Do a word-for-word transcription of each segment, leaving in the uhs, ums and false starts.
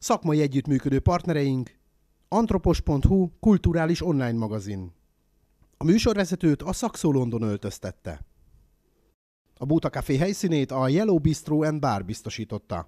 Szakmai együttműködő partnereink antropos pont hu kulturális online magazin. A műsorvezetőt a Szaxo London öltöztette. A Bóta Café helyszínét a Yellow Bistro and Bar biztosította.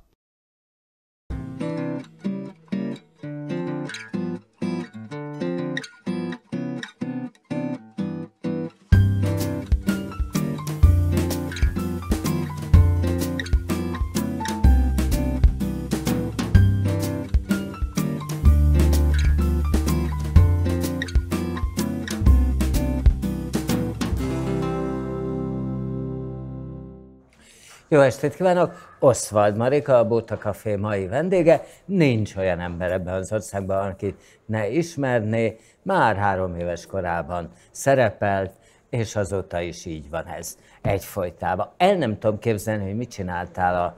Jó estét kívánok! Oszvald Marika, a Bóta Café mai vendége. Nincs olyan ember ebben az országban, aki ne ismerné. Már három éves korában szerepelt, és azóta is így van ez egyfolytában. El nem tudom képzelni, hogy mit csináltál a,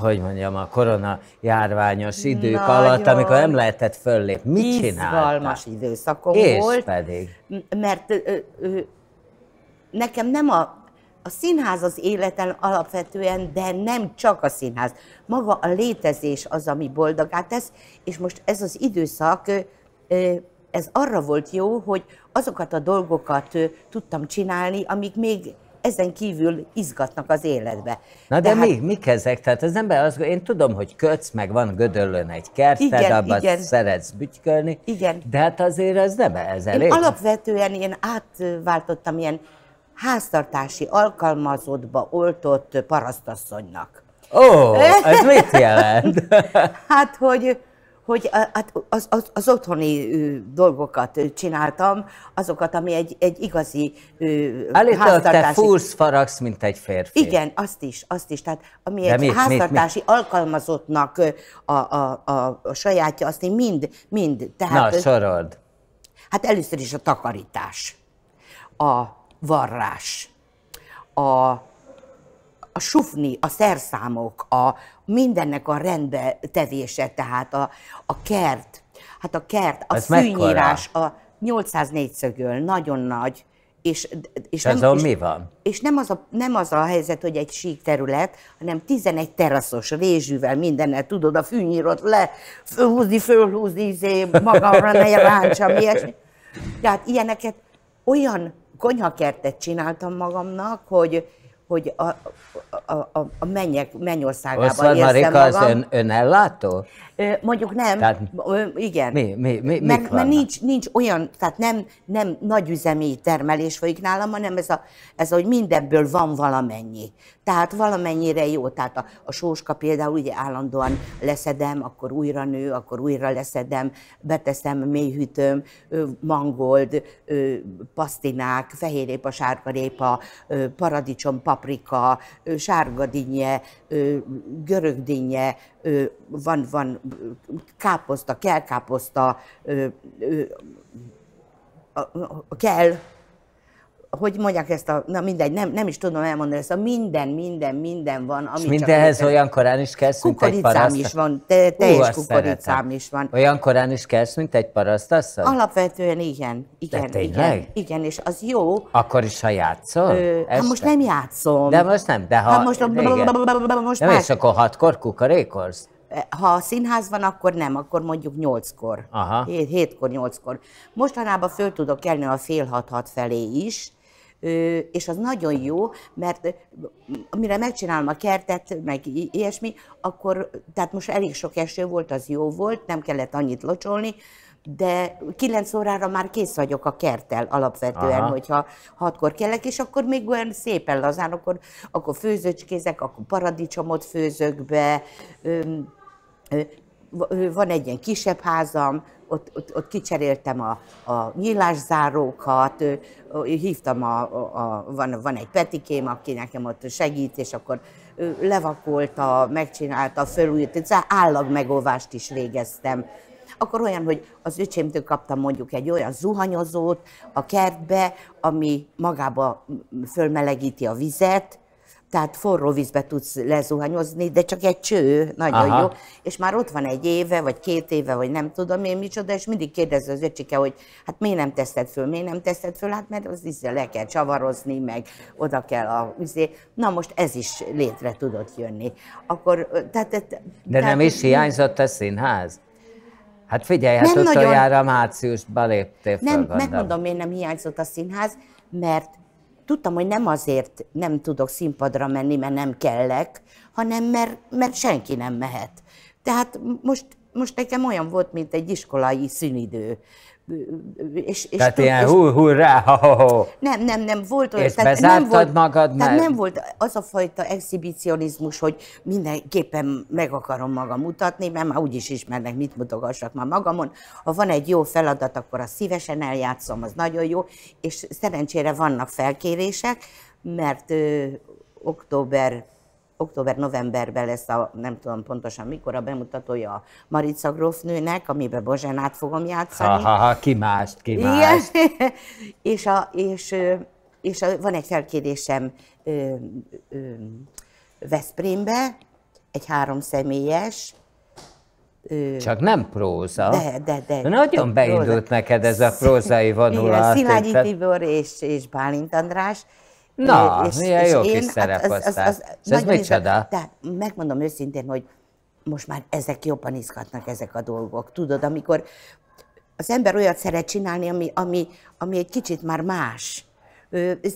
hogy mondjam, a korona járványos idők Nagyon alatt, amikor nem lehetett föllépni. Mit csináltál? Izgalmas időszakom és volt. És pedig? Mert ö, ö, nekem nem a... A színház az életen alapvetően, de nem csak a színház. Maga a létezés az, ami boldogá tesz, és most ez az időszak, ez arra volt jó, hogy azokat a dolgokat tudtam csinálni, amik még ezen kívül izgatnak az életbe. Na de, de hát... mi, mik ezek? Tehát az ember az, én tudom, hogy kötsz, meg van Gödöllőn egy kerted, abban szeretsz bütykölni, igen. De hát azért az nem ez elég. Én alapvetően én átváltottam ilyen háztartási alkalmazottba oltott parasztasszonynak. Ó, oh, ez mit jelent? Hát, hogy, hogy az, az, az otthoni dolgokat csináltam, azokat, ami egy, egy igazi Állítólag háztartási... te fúrsz, faragsz, mint egy férfi. Igen, azt is, azt is. Tehát, ami De egy mit, háztartási mit, mit? alkalmazottnak a, a, a, a sajátja, azt én mind, mind. Tehát, na, sorold. Hát először is a takarítás. A varrás, a, a sufni, a szerszámok, a mindennek a rendbe tevése, tehát a, a kert, hát a kert, a fűnyírás, a nyolcszáz négyszögöl, nagyon nagy, és, és, nem, azon és, mi van? És nem, az a, nem az a helyzet, hogy egy sík terület, hanem tizenegy teraszos rézsűvel mindennel tudod a fűnyírot le, fölhúzni, fölhúzni, magamra ne ráncsam, ilyesmi. Tehát ilyeneket olyan konyhakertet csináltam magamnak, hogy, hogy a, a, a, a mennyek, mennyországában Oszvald Marika magam. Az ön, önellátó? Mondjuk nem. Tehát, igen. Mi, mi, mi, mert mert nincs, nincs olyan, tehát nem, nem nagyüzemi termelés folyik nálam, hanem ez, a, ez hogy mindenből van valamennyi. Tehát valamennyire jó. Tehát a, a sóska például ugye állandóan leszedem, akkor újra nő, akkor újra leszedem, beteszem, mélyhűtöm, mangold, pasztinák, fehérrépa, sárgarépa, paradicsom, paprika, sárgadinje, görögdinje, van, van káposzta, kell káposzta, kell, hogy mondják ezt a, na mindegy, nem, nem is tudom elmondani ezt a minden, minden, minden van. Ami és mindenhez csak, olyan korán is kelsz, mint egy parasztasszony? Kukoricám is van, te, teljes Hú, kukoricám is van. Olyan korán is kelsz, mint egy parasztasszony? Alapvetően igen, igen, igen, igen, és az jó. Akkor is, ha játszol? Hát most nem játszom. De most nem, de ha... Hát most... Nem, és akkor hatkor kukorékolsz? Ha a színház van, akkor nem, akkor mondjuk nyolckor, hétkor, nyolckor. Mostanában föl tudok kelni a fél hat-hat felé is, és az nagyon jó, mert amire megcsinálom a kertet, meg ilyesmi, akkor, tehát most elég sok eső volt, az jó volt, nem kellett annyit locsolni, de kilenc órára már kész vagyok a kerttel alapvetően, aha. Hogyha hatkor kellek, és akkor még olyan szépen lazán, akkor, akkor főzőcskézek, akkor paradicsomot főzök be, öm, van egy ilyen kisebb házam, ott, ott, ott kicseréltem a, a nyílászárókat, hívtam, a, a, van, van egy petikém, aki nekem ott segít, és akkor levakolta, megcsinálta, fölújtott, állagmegóvást is végeztem. Akkor olyan, hogy az öcsémtől kaptam mondjuk egy olyan zuhanyozót a kertbe, ami magába fölmelegíti a vizet, Tehát forró vízbe tudsz lezuhanyozni, de csak egy cső, nagyon Aha. jó. És már ott van egy éve, vagy két éve, vagy nem tudom én micsoda, és mindig kérdezi az öcsike, hogy hát miért nem teszed föl, miért nem teszed föl, hát mert az ízzel le kell csavarozni, meg oda kell a üzé. Na most ez is létre tudott jönni. Akkor, tehát, tehát, de nem is hiányzott a színház? Hát figyelj, hát ott nagyon... olyanra márciusban léptél fel, Nem, megmondom, miért nem hiányzott a színház, mert tudtam, hogy nem azért nem tudok színpadra menni, mert nem kellek, hanem mert, mert senki nem mehet. Tehát most, most nekem olyan volt, mint egy iskolai szünidő. És, és tehát tud, ilyen és, hú, hurrá, ho, ho. Nem, nem, nem volt olyan. És tehát bezártad nem volt, magad tehát meg? Nem volt az a fajta exhibicionizmus, hogy mindenképpen meg akarom magam mutatni, mert már úgyis ismernek, mit mutogassak már magamon. Ha van egy jó feladat, akkor azt szívesen eljátszom, az nagyon jó. És szerencsére vannak felkérések, mert ö, október... október-novemberben lesz a, nem tudom pontosan mikor, a bemutatója a Marica grófnőnek, amiben Bozsánát fogom játszani. Ha, ha, ha, ki mást, ki mást. és, a, és, és a, van egy felkérésem ö, ö, Veszprémbe, egy háromszemélyes. Ö, Csak nem próza. De, de, de, Nagyon de, beindult próza. Neked ez a prózai vonulat. Szilágyi Tibor és, és Bálint András. Na, és, milyen és jó én, kis szereposztál. Hát ez micsoda? Tehát megmondom őszintén, hogy most már ezek jobban izgatnak, ezek a dolgok. Tudod, amikor az ember olyat szeret csinálni, ami, ami, ami egy kicsit már más.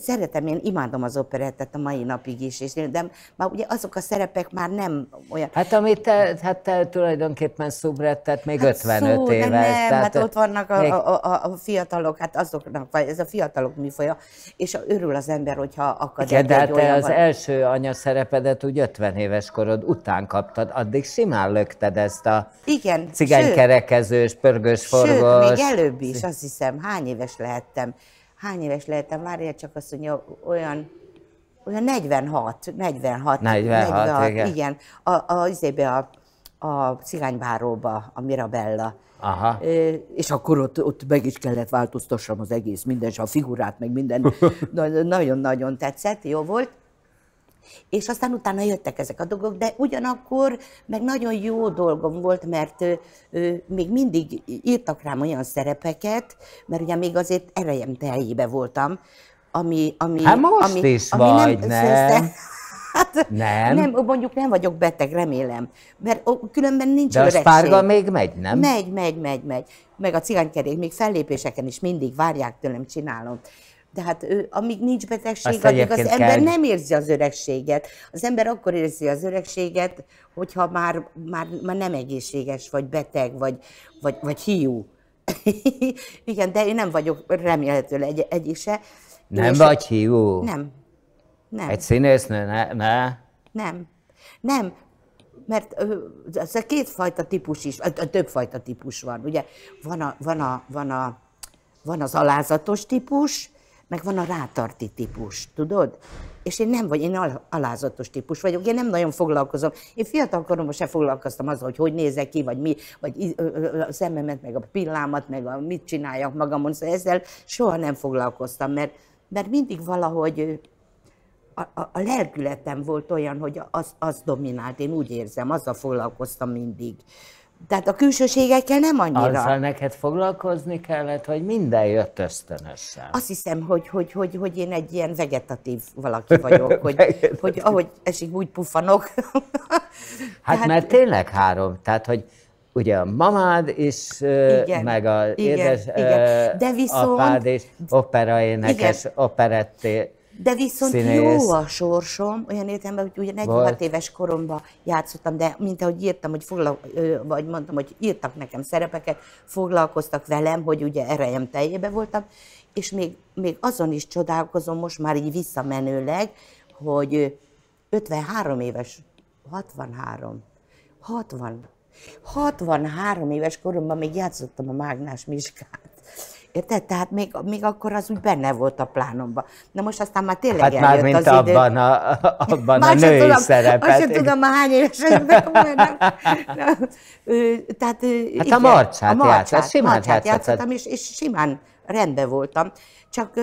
Szeretem, én imádom az operettet a mai napig is, és de már ugye azok a szerepek már nem olyan... Hát amit te, hát te tulajdonképpen szubrettet még hát ötvenöt éve. Nem, tehát hát ott vannak a, még... a, a, a fiatalok, hát azoknak, vagy ez a fiatalok műfaja, és örül az ember, hogyha akad egy olyan... De az első anyaszerepedet úgy ötven éves korod után kaptad, addig simán lökted ezt a igen, cigánykerekezős, pörgős forgós... Sőt, még előbb is, azt hiszem, hány éves lehettem. Hány éves lehetem? Várjál csak azt, hogy olyan, olyan negyvenhat, negyvenhat, negyvenhat, negyvenhat igen. igen. A, a, a, a cigánybáróba, a Mirabella. Aha. É, és akkor ott, ott meg is kellett változtassam az egész, minden, a figurát, meg minden. Nagyon-nagyon tetszett, jó volt. És aztán utána jöttek ezek a dolgok, de ugyanakkor meg nagyon jó dolgom volt, mert ö, ö, még mindig írtak rám olyan szerepeket, mert ugye még azért erejem teljébe voltam, ami... ami hát most ami, is ami vagy, nem? nem. Hát, nem. nem. Mondjuk nem vagyok beteg, remélem, mert különben nincs öregség. De a spárga még megy, nem? Megy, megy, megy, megy. Meg a cigánykerék még fellépéseken is mindig várják tőlem, csinálom. De hát ő, amíg nincs betegség, addig az ember kell. Nem érzi az öregséget. Az ember akkor érzi az öregséget, hogyha már, már, már nem egészséges, vagy beteg, vagy, vagy, vagy hiú. Igen, de én nem vagyok remélhetőleg egy, egy se. Nem és vagy hiú? Nem. nem. Egy színésznő? Ne, ne. Nem. Nem. Mert ez a kétfajta típus is, többfajta típus van, ugye? Van, a, van, a, van, a, van az alázatos típus, meg van a rátarti típus, tudod? És én nem vagy, én al- alázatos típus vagyok, én nem nagyon foglalkozom. Én fiatalkoromban sem foglalkoztam azzal, hogy hogy nézek ki, vagy mi, vagy a szememet, meg a pillámat, meg a mit csináljak magamon, szóval ezzel soha nem foglalkoztam, mert, mert mindig valahogy a, a, a lelkületem volt olyan, hogy az, az dominált, én úgy érzem, azzal foglalkoztam mindig. Tehát a külsőségekkel nem annyira. Azzal neked foglalkozni kellett, hogy minden jött ösztönösen. Azt hiszem, hogy, hogy, hogy, hogy én egy ilyen vegetatív valaki vagyok, hogy, hogy ahogy esik, úgy puffanok. Hát tehát... mert tényleg három, tehát hogy ugye a mamád is, igen, meg az igen, édes igen. De viszont, apád is, operaénekes, operetté. De viszont színész. Jó a sorsom, olyan értelemben, hogy ugye negyvenhat éves koromban játszottam, de mint ahogy írtam, hogy foglal, vagy mondtam, hogy írtak nekem szerepeket, foglalkoztak velem, hogy ugye erejem teljében voltam, és még, még azon is csodálkozom most már így visszamenőleg, hogy ötvenhárom éves, hatvanhárom, hatvan, hatvanhárom éves koromban még játszottam a Mágnás Miskát. Érted? Tehát még, még akkor az úgy benne volt a plánomban. Na most aztán már tényleg hát eljött már, mint az idő. Abban a, abban a női tudom, szerepet. Azt sem tudom, már hány évesen megmondom. Hát igen, a marcsát játszottam, simán játszottam, és, és simán rendben voltam. Csak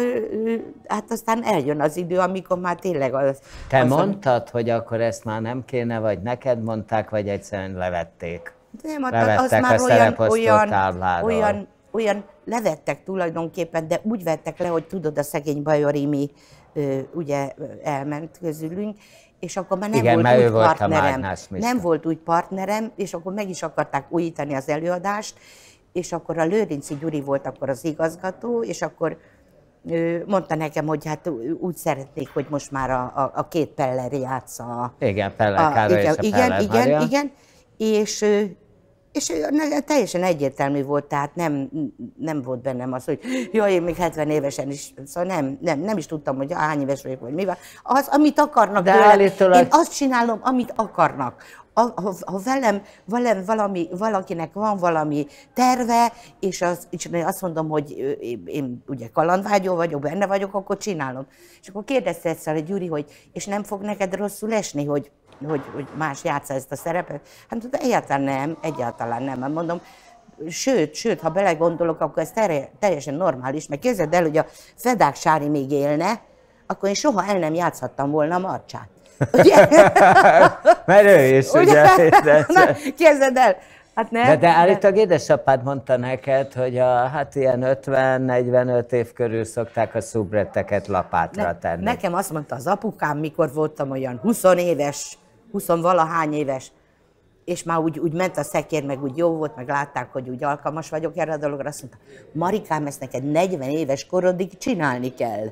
hát aztán eljön az idő, amikor már tényleg az... Te az mondtad, a... hogy akkor ezt már nem kéne, vagy neked mondták, vagy egyszerűen levették? Nem, az már olyan, olyan, olyan, olyan levettek tulajdonképpen, de úgy vettek le, hogy tudod, a szegény Bajori mi ugye elment közülünk, és akkor már nem igen, volt úgy volt partnerem. Nem volt úgy partnerem, és akkor meg is akarták újítani az előadást, és akkor a Lőrinci Gyuri volt akkor az igazgató, és akkor mondta nekem, hogy hát úgy szeretnék, hogy most már a, a, a két Peller játsza a... Igen, Peller Károly és a Peller igen, igen, igen. És, és teljesen egyértelmű volt, tehát nem, nem volt bennem az, hogy jaj, én még hetven évesen is, szóval nem, nem, nem is tudtam, hogy hány éves vagyok, vagy mi van. Az, amit akarnak tőlem, állítólag... én azt csinálom, amit akarnak. Ha, ha velem, velem valami, valakinek van valami terve, és, az, és azt mondom, hogy én, én ugye kalandvágyó vagyok, benne vagyok, akkor csinálom. És akkor kérdezte egyszer a Gyuri, hogy és nem fog neked rosszul esni, hogy, hogy, hogy más játsza ezt a szerepet? Hát egyáltalán nem, egyáltalán nem, mondom. Sőt, sőt, ha belegondolok, akkor ez teljesen normális, mert képzeld el, hogy a Fedák Sári még élne, akkor én soha el nem játszhattam volna a marcsát. Ugye? Mert ő is, ugye? ugye? Na, képzeld el! Hát nem, de de állítólag édesapád mondta neked, hogy a, hát ilyen ötven-negyvenöt év körül szokták a szubretteket lapátra ne, tenni. Nekem azt mondta az apukám, mikor voltam olyan húsz éves, húsz valahány éves, és már úgy, úgy ment a szekér, meg úgy jó volt, meg látták, hogy úgy alkalmas vagyok erre a dologra, azt mondta, Marikám, ezt neked negyven éves korodig csinálni kell.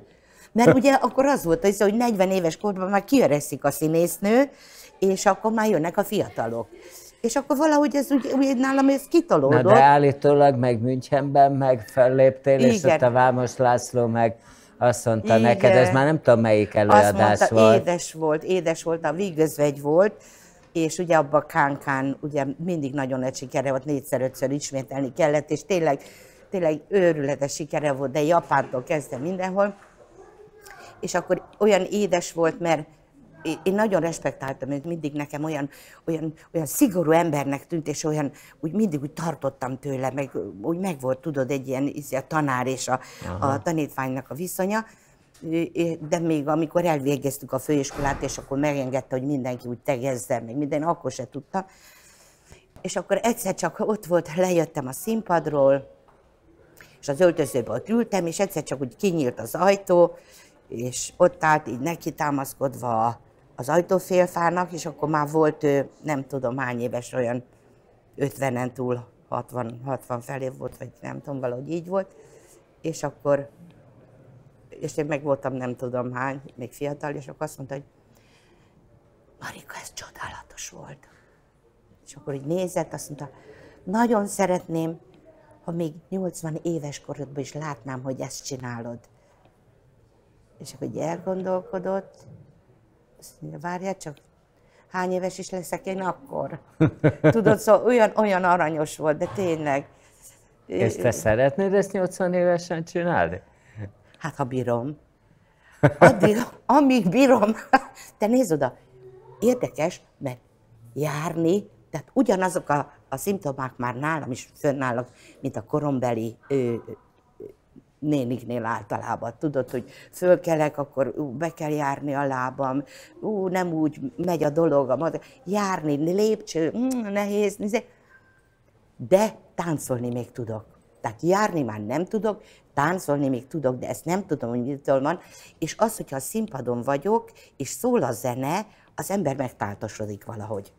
Mert ugye akkor az volt, hogy negyven éves korban már kiöregszik a színésznő, és akkor már jönnek a fiatalok. És akkor valahogy ez úgy, úgy nálam ez kitolódott. Na de állítólag meg Münchenben meg felléptél, igen. És ott a Vámos László meg azt mondta igen. Neked, ez már nem tudom melyik előadás azt mondta, volt. Édes volt, édes volt, a Vígözvegy volt, és ugye abban Kánkán ugye mindig nagyon nagy sikere volt, négyszer-ötször ismételni kellett, és tényleg, tényleg őrületes sikere volt, de Japántól kezdve mindenhol. És akkor olyan édes volt, mert én nagyon respektáltam, hogy mindig nekem olyan, olyan, olyan szigorú embernek tűnt, és olyan, úgy mindig úgy tartottam tőle, meg úgy megvolt, tudod, egy ilyen a tanár és a, a tanítványnak a viszonya. De még amikor elvégeztük a főiskolát, és akkor megengedte, hogy mindenki úgy tegezze, meg minden, akkor se tudtam. És akkor egyszer csak ott volt, lejöttem a színpadról, és az öltözőben ott ültem, és egyszer csak úgy kinyílt az ajtó, és ott állt így neki támaszkodva az ajtófélfának, és akkor már volt ő, nem tudom hány éves, olyan ötvenen túl, hatvan, hatvan felé volt, vagy nem tudom, valahogy így volt. És akkor, és én meg voltam nem tudom hány, még fiatal, és akkor azt mondta, hogy Marika, ez csodálatos volt. És akkor így nézett, azt mondta, nagyon szeretném, ha még nyolcvan éves korodban is látnám, hogy ezt csinálod. És akkor így elgondolkodott, azt mondja, várjál csak, hány éves is leszek én akkor? Tudod, szóval olyan, olyan aranyos volt, de tényleg. És te szeretnéd ezt nyolcvan évesen csinálni? Hát, ha bírom. Addig, amíg bírom. Te nézd oda, érdekes, mert járni, tehát ugyanazok a, a szimptomák már nálam is fönnállnak, mint a korombeli ő, néniknél általában, tudod, hogy fölkelek, akkor ú, be kell járni a lábam, ú, nem úgy megy a dologam, járni, lépcső, mm, nehéz, de táncolni még tudok. Tehát járni már nem tudok, táncolni még tudok, de ezt nem tudom, hogy mitől van, és az, hogyha a színpadon vagyok, és szól a zene, az ember megtáltosodik valahogy.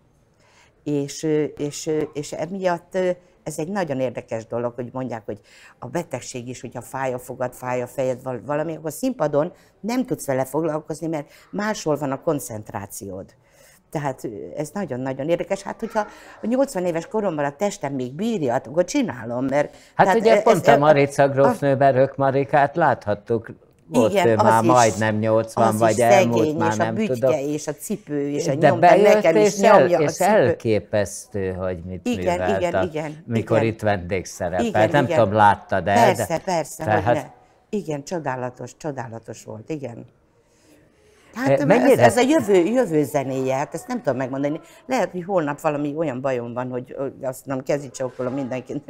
És, és, és emiatt ez egy nagyon érdekes dolog, hogy mondják, hogy a betegség is, hogyha fáj a fogad, fáj a fejed, valami, akkor színpadon nem tudsz vele foglalkozni, mert máshol van a koncentrációd. Tehát ez nagyon-nagyon érdekes. Hát, hogyha a nyolcvan éves koromban a testem még bírja, akkor csinálom, mert... Hát ugye ez, pont ez, a Marica grófnőben Rök Marikát láthattuk Most igen, ő már majdnem nyolcvan, vagy elmúlt, már nem tudom. Az is szegény, és a bütyke, és a cipő, és a nyomta, nekem is nyomja a cipő. És elképesztő, hogy mit művelt, mikor itt vendégszerepelt. Nem tudom, láttad el. Persze, persze, hogy ne. Igen, csodálatos, csodálatos volt, igen. Hát ez, ez a jövő, jövő zenéje, hát ezt nem tudom megmondani. Lehet, hogy holnap valami olyan bajom van, hogy azt nem kezicsókolom mindenkinek.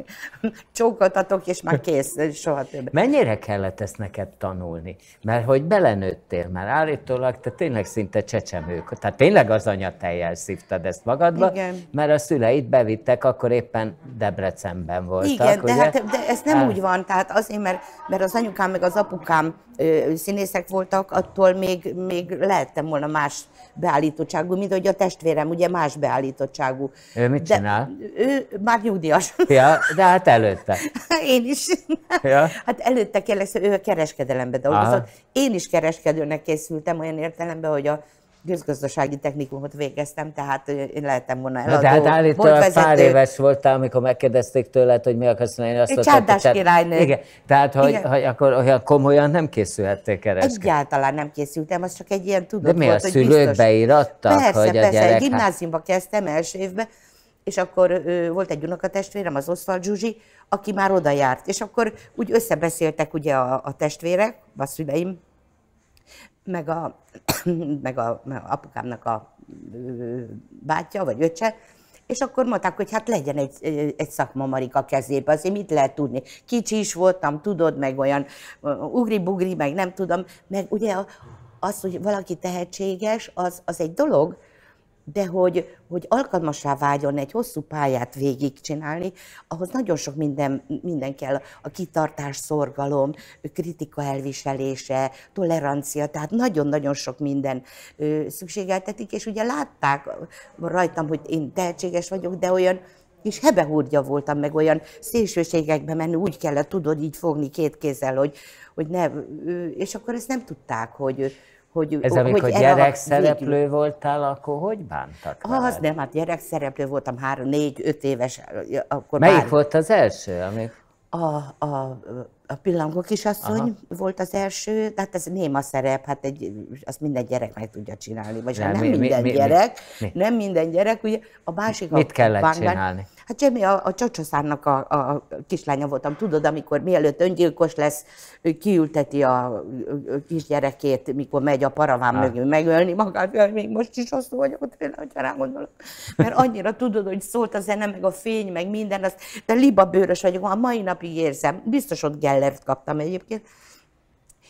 Csókoltatok, és már kész, soha többet. Mennyire kellett ezt neked tanulni? Mert hogy belenőttél, mert állítólag te tényleg szinte csecsemők. Tehát tényleg az anyatejjel szívtad ezt magadba, igen. Mert a szüleid bevittek, akkor éppen Debrecenben voltak. Igen, ugye? De, hát, de ez nem hát. Úgy van, tehát azért, mert, mert az anyukám meg az apukám ö, színészek voltak, attól még, még lehettem volna más beállítottságú, mint hogy a testvérem ugye más beállítottságú. Ő mit de csinál? Ő már nyugdíjas. Ja, de hát előtte. Én is. Ja. Hát előtte kérlek, szóval ő a kereskedelemben dolgozott. Aha. Én is kereskedőnek készültem olyan értelemben, hogy a közgazdasági technikumot végeztem, tehát én lehettem volna eladó. De hát állítólag pár éves voltál, amikor megkérdezték tőled, hogy mi akarsz mondani, azt mondtad, hogy... Egy csárdás királynő. Igen, tehát hogy, igen. Hogy akkor olyan komolyan nem készülhettél kereskedni. Egyáltalán nem készültem, az csak egy ilyen tudat volt, hogy biztos. De mi a szülők beirattak, persze, hogy a persze, gyerek... Persze, gimnáziumba kezdtem első évben, és akkor volt egy unokatestvérem, az Oszvald Zsuzsi, aki már oda járt, és akkor úgy összebeszéltek ugye a, a testvérek, a szüleim, meg a, meg a meg apukámnak a bátyja, vagy öccse, és akkor mondták, hogy hát legyen egy, egy szakma Marika kezébe, azért mit lehet tudni? Kicsi is voltam, tudod, meg olyan ugri-bugri, meg nem tudom, meg ugye az, hogy valaki tehetséges, az, az egy dolog, de hogy, hogy alkalmassá vágyon egy hosszú pályát végigcsinálni, ahhoz nagyon sok minden, minden kell, a kitartás, szorgalom, kritika elviselése, tolerancia, tehát nagyon-nagyon sok minden szükségeltetik, és ugye látták rajtam, hogy én tehetséges vagyok, de olyan kis hebehúrgya voltam, meg olyan szélsőségekbe menni, úgy kellett tudod így fogni két kézzel, hogy, hogy ne, és akkor ezt nem tudták, hogy... Hogy, ez amikor gyerekszereplő voltál, akkor hogy bántak veled? Az nem, hát gyerekszereplő voltam három, négy, öt éves. Akkor melyik bár... volt az első? Amik... A, a, a Pillangó kisasszony, aha, volt az első, tehát ez néma szerep, hát egy, azt minden gyerek meg tudja csinálni. Vagy nem, nem mi, minden mi, gyerek, mi, mi? Nem minden gyerek, ugye a másik... Mit a kellett bánkán csinálni? Hát semmi, a, a Csacsaszának a, a kislánya voltam, tudod, amikor mielőtt öngyilkos lesz, kiülteti a kisgyerekét, mikor megy a paraván mögül megölni magát, még most is azt vagyok, hogy rám gondolok. Mert annyira tudod, hogy szólt a zene, meg a fény, meg minden, azt, de libabőrös vagyok, a mai napig érzem, biztos ott Gellert kaptam egyébként.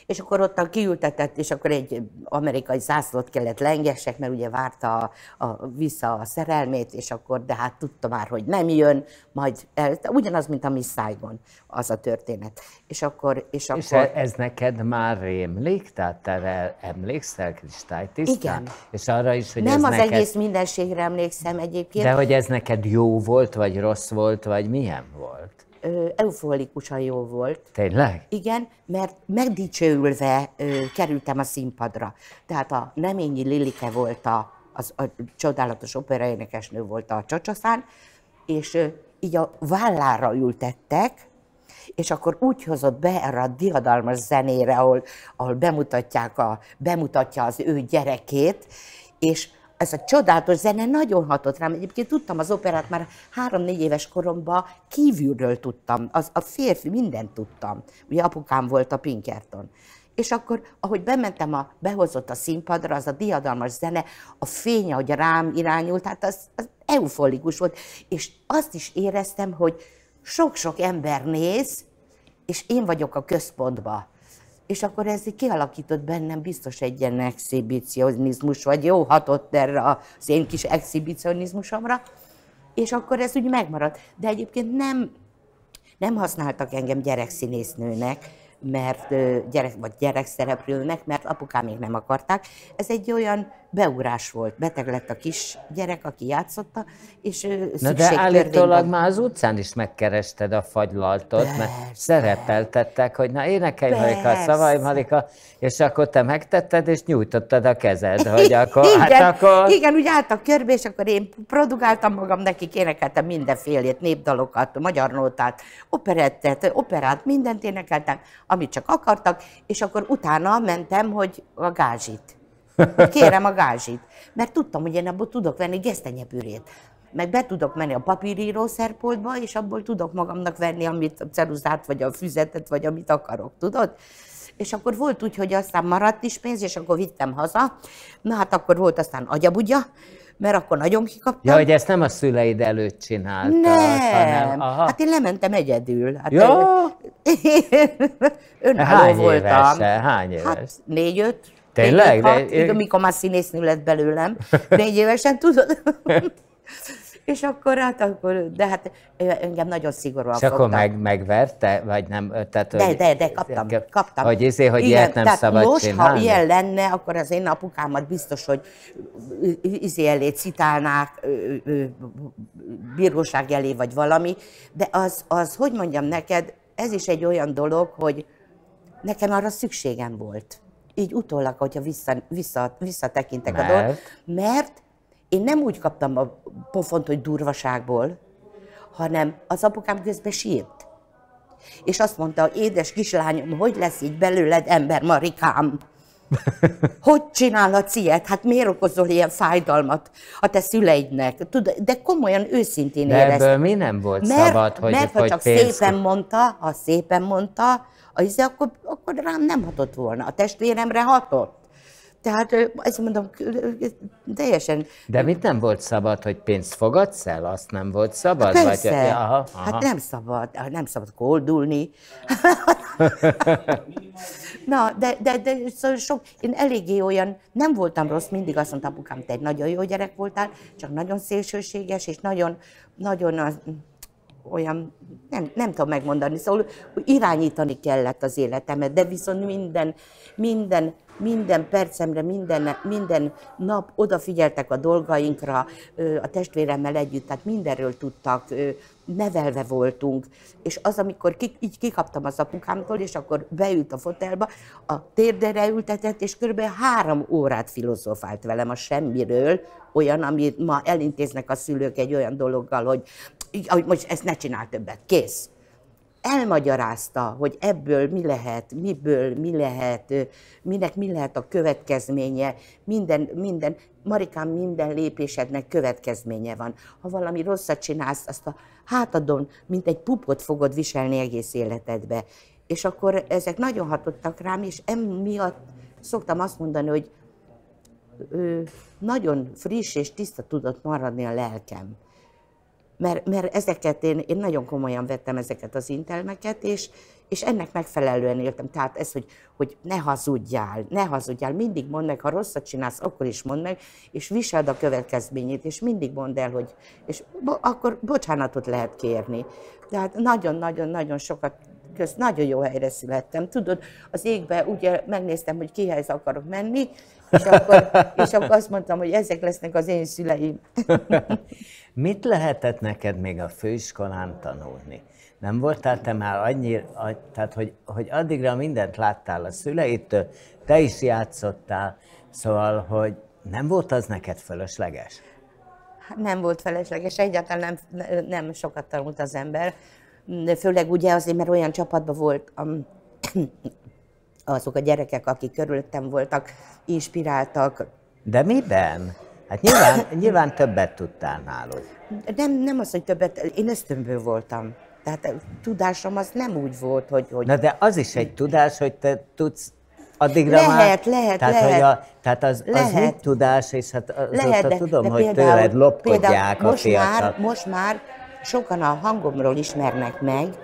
És akkor ottan kiültetett, és akkor egy amerikai zászlót kellett lengessek, mert ugye várta a, a, vissza a szerelmét, és akkor, de hát tudta már, hogy nem jön, majd el, ugyanaz, mint a Miss Saigon, az a történet. És akkor... És, akkor... és ez neked már rémlik? Tehát te emlékszel kristálytisztán? Igen. És arra is, hogy nem ez az neked... egész mindenségre emlékszem egyébként. De hogy ez neked jó volt, vagy rossz volt, vagy milyen volt? Euforikusan jó volt. Tényleg? Igen, mert megdicsőülve ö, kerültem a színpadra. Tehát a Neményi Lilike volt a, az, a csodálatos operaénekesnő volt a Csacsaszán, és ö, így a vállára ültettek, és akkor úgy hozott be erre a diadalmas zenére, ahol, ahol bemutatják a, bemutatja az ő gyerekét, és ez a csodálatos zene nagyon hatott rám. Egyébként tudtam az operát, már három-négy éves koromban kívülről tudtam. Az, a férfi, mindent tudtam. Ugye apukám volt a Pinkerton. És akkor, ahogy bementem, a, behozott a színpadra, az a diadalmas zene, a fény, ahogy rám irányult, hát az, az euforikus volt. És azt is éreztem, hogy sok-sok ember néz, és én vagyok a központban. És akkor ez kialakított bennem biztos egy ilyen exhibicionizmus, vagy jó hatott erre az én kis exhibicionizmusomra, és akkor ez úgy megmaradt. De egyébként nem, nem használtak engem gyerekszínésznőnek, mert, gyerek, vagy gyerekszereplőnek, mert apukám még nem akarták. Ez egy olyan beugrás volt. Beteg lett a kis gyerek, aki játszotta, és na de állítólag már az utcán is megkerested a fagylaltot, persze, mert szerepeltettek, hogy na énekelj Marika, a szavaj Marika, és akkor te megtetted, és nyújtottad a kezed, hogy akkor, igen, hát akkor... Igen, úgy álltak körbe, és akkor én produkáltam magam, nekik énekeltem mindenfélét, népdalokat, magyar nótát, operettet, operát, mindent énekeltem, amit csak akartak, és akkor utána mentem, hogy a gázsit. Hogy kérem a gázsit, mert tudtam, hogy én abból tudok venni gesztenyepürét, meg be tudok menni a papírírószerpoltba, és abból tudok magamnak venni, amit a ceruzát, vagy a füzetet, vagy amit akarok, tudod? És akkor volt úgy, hogy aztán maradt is pénz, és akkor vittem haza. Na hát akkor volt aztán agyabudja, mert akkor nagyon kikaptam. Ja, hogy ezt nem a szüleid előtt csináltad, hanem... Aha. Hát én lementem egyedül. Hát jó? Önálló voltam. Hány évesen? Hát négy-öt. Tényleg? Én... Amikor már színésznő lett belőlem, négy évesen, tudod? És akkor hát, akkor, de hát engem nagyon szigorúan fogtam. És akkor meg, megverte, vagy nem? Tehát, de, hogy, de, de, kaptam, kaptam. Hogy izé, hogy igen, ilyet nem szabad most, csinálni? Ha ilyen lenne, akkor az én apukámat biztos, hogy izé elé citálnák, bíróság elé, vagy valami. De az, az, hogy mondjam neked, ez is egy olyan dolog, hogy nekem arra szükségem volt. Így utólag, hogyha vissza, vissza, visszatekintek a dolgot, mert én nem úgy kaptam a pofont, hogy durvaságból, hanem az apukám közben sírt. És azt mondta, hogy édes kislányom, hogy lesz így belőled ember, Marikám? Hogy csinálhatsz ilyet? Hát miért okozol ilyen fájdalmat a te szüleidnek? Tudod, de komolyan, őszintén éreztem. De ebből mi nem volt mert, szabad, hogy Mert ha csak pénz... szépen mondta, ha szépen mondta, az, akkor, akkor rám nem hatott volna, a testvéremre hatott. Tehát ezt mondom, teljesen... De mit nem volt szabad, hogy pénzt fogadsz el? Azt nem volt szabad? Persze. Vagy... Ja, aha, aha. Hát nem szabad, nem szabad koldulni. Na, de, de, de szóval sok, én eléggé olyan, nem voltam rossz, mindig azt mondta apukám, te egy nagyon jó gyerek voltál, csak nagyon szélsőséges, és nagyon, nagyon az, olyan, nem, nem tudom megmondani, szóval irányítani kellett az életemet, de viszont minden, minden, minden percemre, minden, minden nap odafigyeltek a dolgainkra, a testvéremmel együtt, tehát mindenről tudtak, nevelve voltunk. És az, amikor ki, így kikaptam az apukámtól, és akkor beült a fotelba, a térdére ültetett, és kb. három órát filozofált velem a semmiről, olyan, amit ma elintéznek a szülők egy olyan dologgal, hogy hogy most ezt ne csinál többet, kész. Elmagyarázta, hogy ebből mi lehet, miből mi lehet, minek mi lehet a következménye, minden, minden, Marikám, minden lépésednek következménye van. Ha valami rosszat csinálsz, azt a hátadon, mint egy pupot fogod viselni egész életedbe. És akkor ezek nagyon hatottak rám, és emiatt szoktam azt mondani, hogy ő, nagyon friss és tiszta tudott maradni a lelkem. Mert, mert ezeket én, én nagyon komolyan vettem ezeket az intelmeket, és, és ennek megfelelően éltem. Tehát ez, hogy, hogy ne hazudjál, ne hazudjál, mindig mondd meg, ha rosszat csinálsz, akkor is mondd meg, és viseld a következményét, és mindig mondd el, hogy... És bo, akkor bocsánatot lehet kérni. Tehát nagyon-nagyon-nagyon sokat, köz, nagyon jó helyre születtem. Tudod, az égbe ugye megnéztem, hogy kihez akarok menni, és akkor, és akkor azt mondtam, hogy ezek lesznek az én szüleim. Mit lehetett neked még a főiskolán tanulni? Nem voltál te már annyira, tehát hogy, hogy addigra mindent láttál a szüleitől, te is játszottál, szóval, hogy nem volt az neked fölösleges? Nem volt felesleges, egyáltalán nem, nem sokat tanult az ember, főleg ugye azért, mert olyan csapatban volt, a, azok a gyerekek, akik körülöttem voltak, inspiráltak. De miben? Hát nyilván, nyilván többet tudtál náluk. Nem, nem az, hogy többet, én ösztönből voltam. Tehát tudásom az nem úgy volt, hogy... hogy... Na de az is egy tudás, hogy te tudsz addigra lehet, már... Lehet, lehet, tehát, lehet. Hogy a, tehát az, az mit tudás, és hát azóta lehet, de, tudom, de hogy például, tőled lopkodják a fiatal. Most már sokan a hangomról ismernek meg,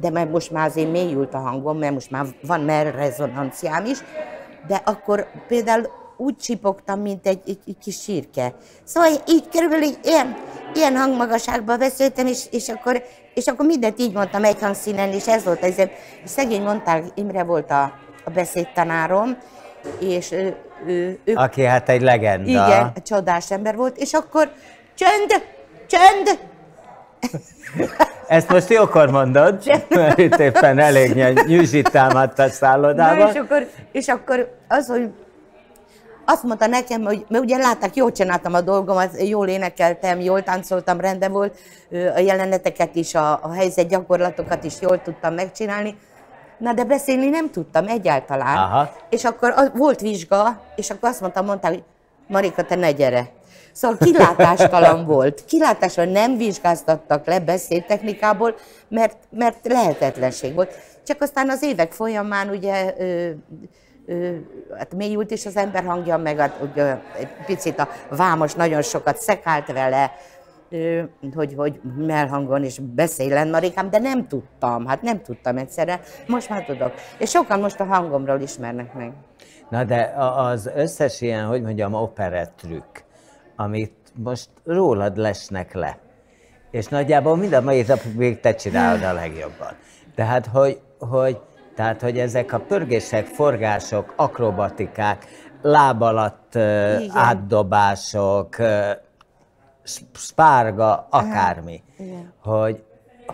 de mert most már azért mélyült a hangom, mert most már van mer rezonanciám is, de akkor például úgy csipogtam, mint egy, egy, egy kis sírke. Szóval így körülbelül így, ilyen, ilyen hangmagasságban beszéltem, és, és, akkor, és akkor mindent így mondtam egy hangszínen, és ez volt ez. Szegény mondták, Imre volt a, a beszédtanárom, és ő, ő, ők, aki hát egy legenda. Igen, csodás ember volt, és akkor csönd, csönd! Ezt most jókor mondod, mert itt éppen elég nyűzsit támadt a szállodába. És akkor, és akkor az, hogy azt mondta nekem, hogy mert ugye látták, jól csináltam a dolgomat, jól énekeltem, jól táncoltam, rendben volt, a jeleneteket is, a, a helyzetgyakorlatokat is jól tudtam megcsinálni. Na, de beszélni nem tudtam egyáltalán. Aha. És akkor az, volt vizsga, és akkor azt mondtam, mondták, hogy Marika, te ne gyere. Szóval kilátástalan volt. Kilátástalan, nem vizsgáztattak le beszédtechnikából, mert, mert lehetetlenség volt. Csak aztán az évek folyamán ugye ö, ö, hát mélyült is az ember hangja, meg a, ugye, egy picit a Vámos nagyon sokat szekált vele, ö, hogy, hogy melhangon is beszéljen Marikám, de nem tudtam, hát nem tudtam egyszerre. Most már tudok. És sokan most a hangomról ismernek meg. Na de az összes ilyen, hogy mondjam, operett trükk, amit most rólad lesnek le. És nagyjából mind a mai napig még te csinálod a legjobban. Tehát hogy, hogy, tehát, hogy ezek a pörgések, forgások, akrobatikák, láb alatt igen, átdobások, spárga, akármi, hogy,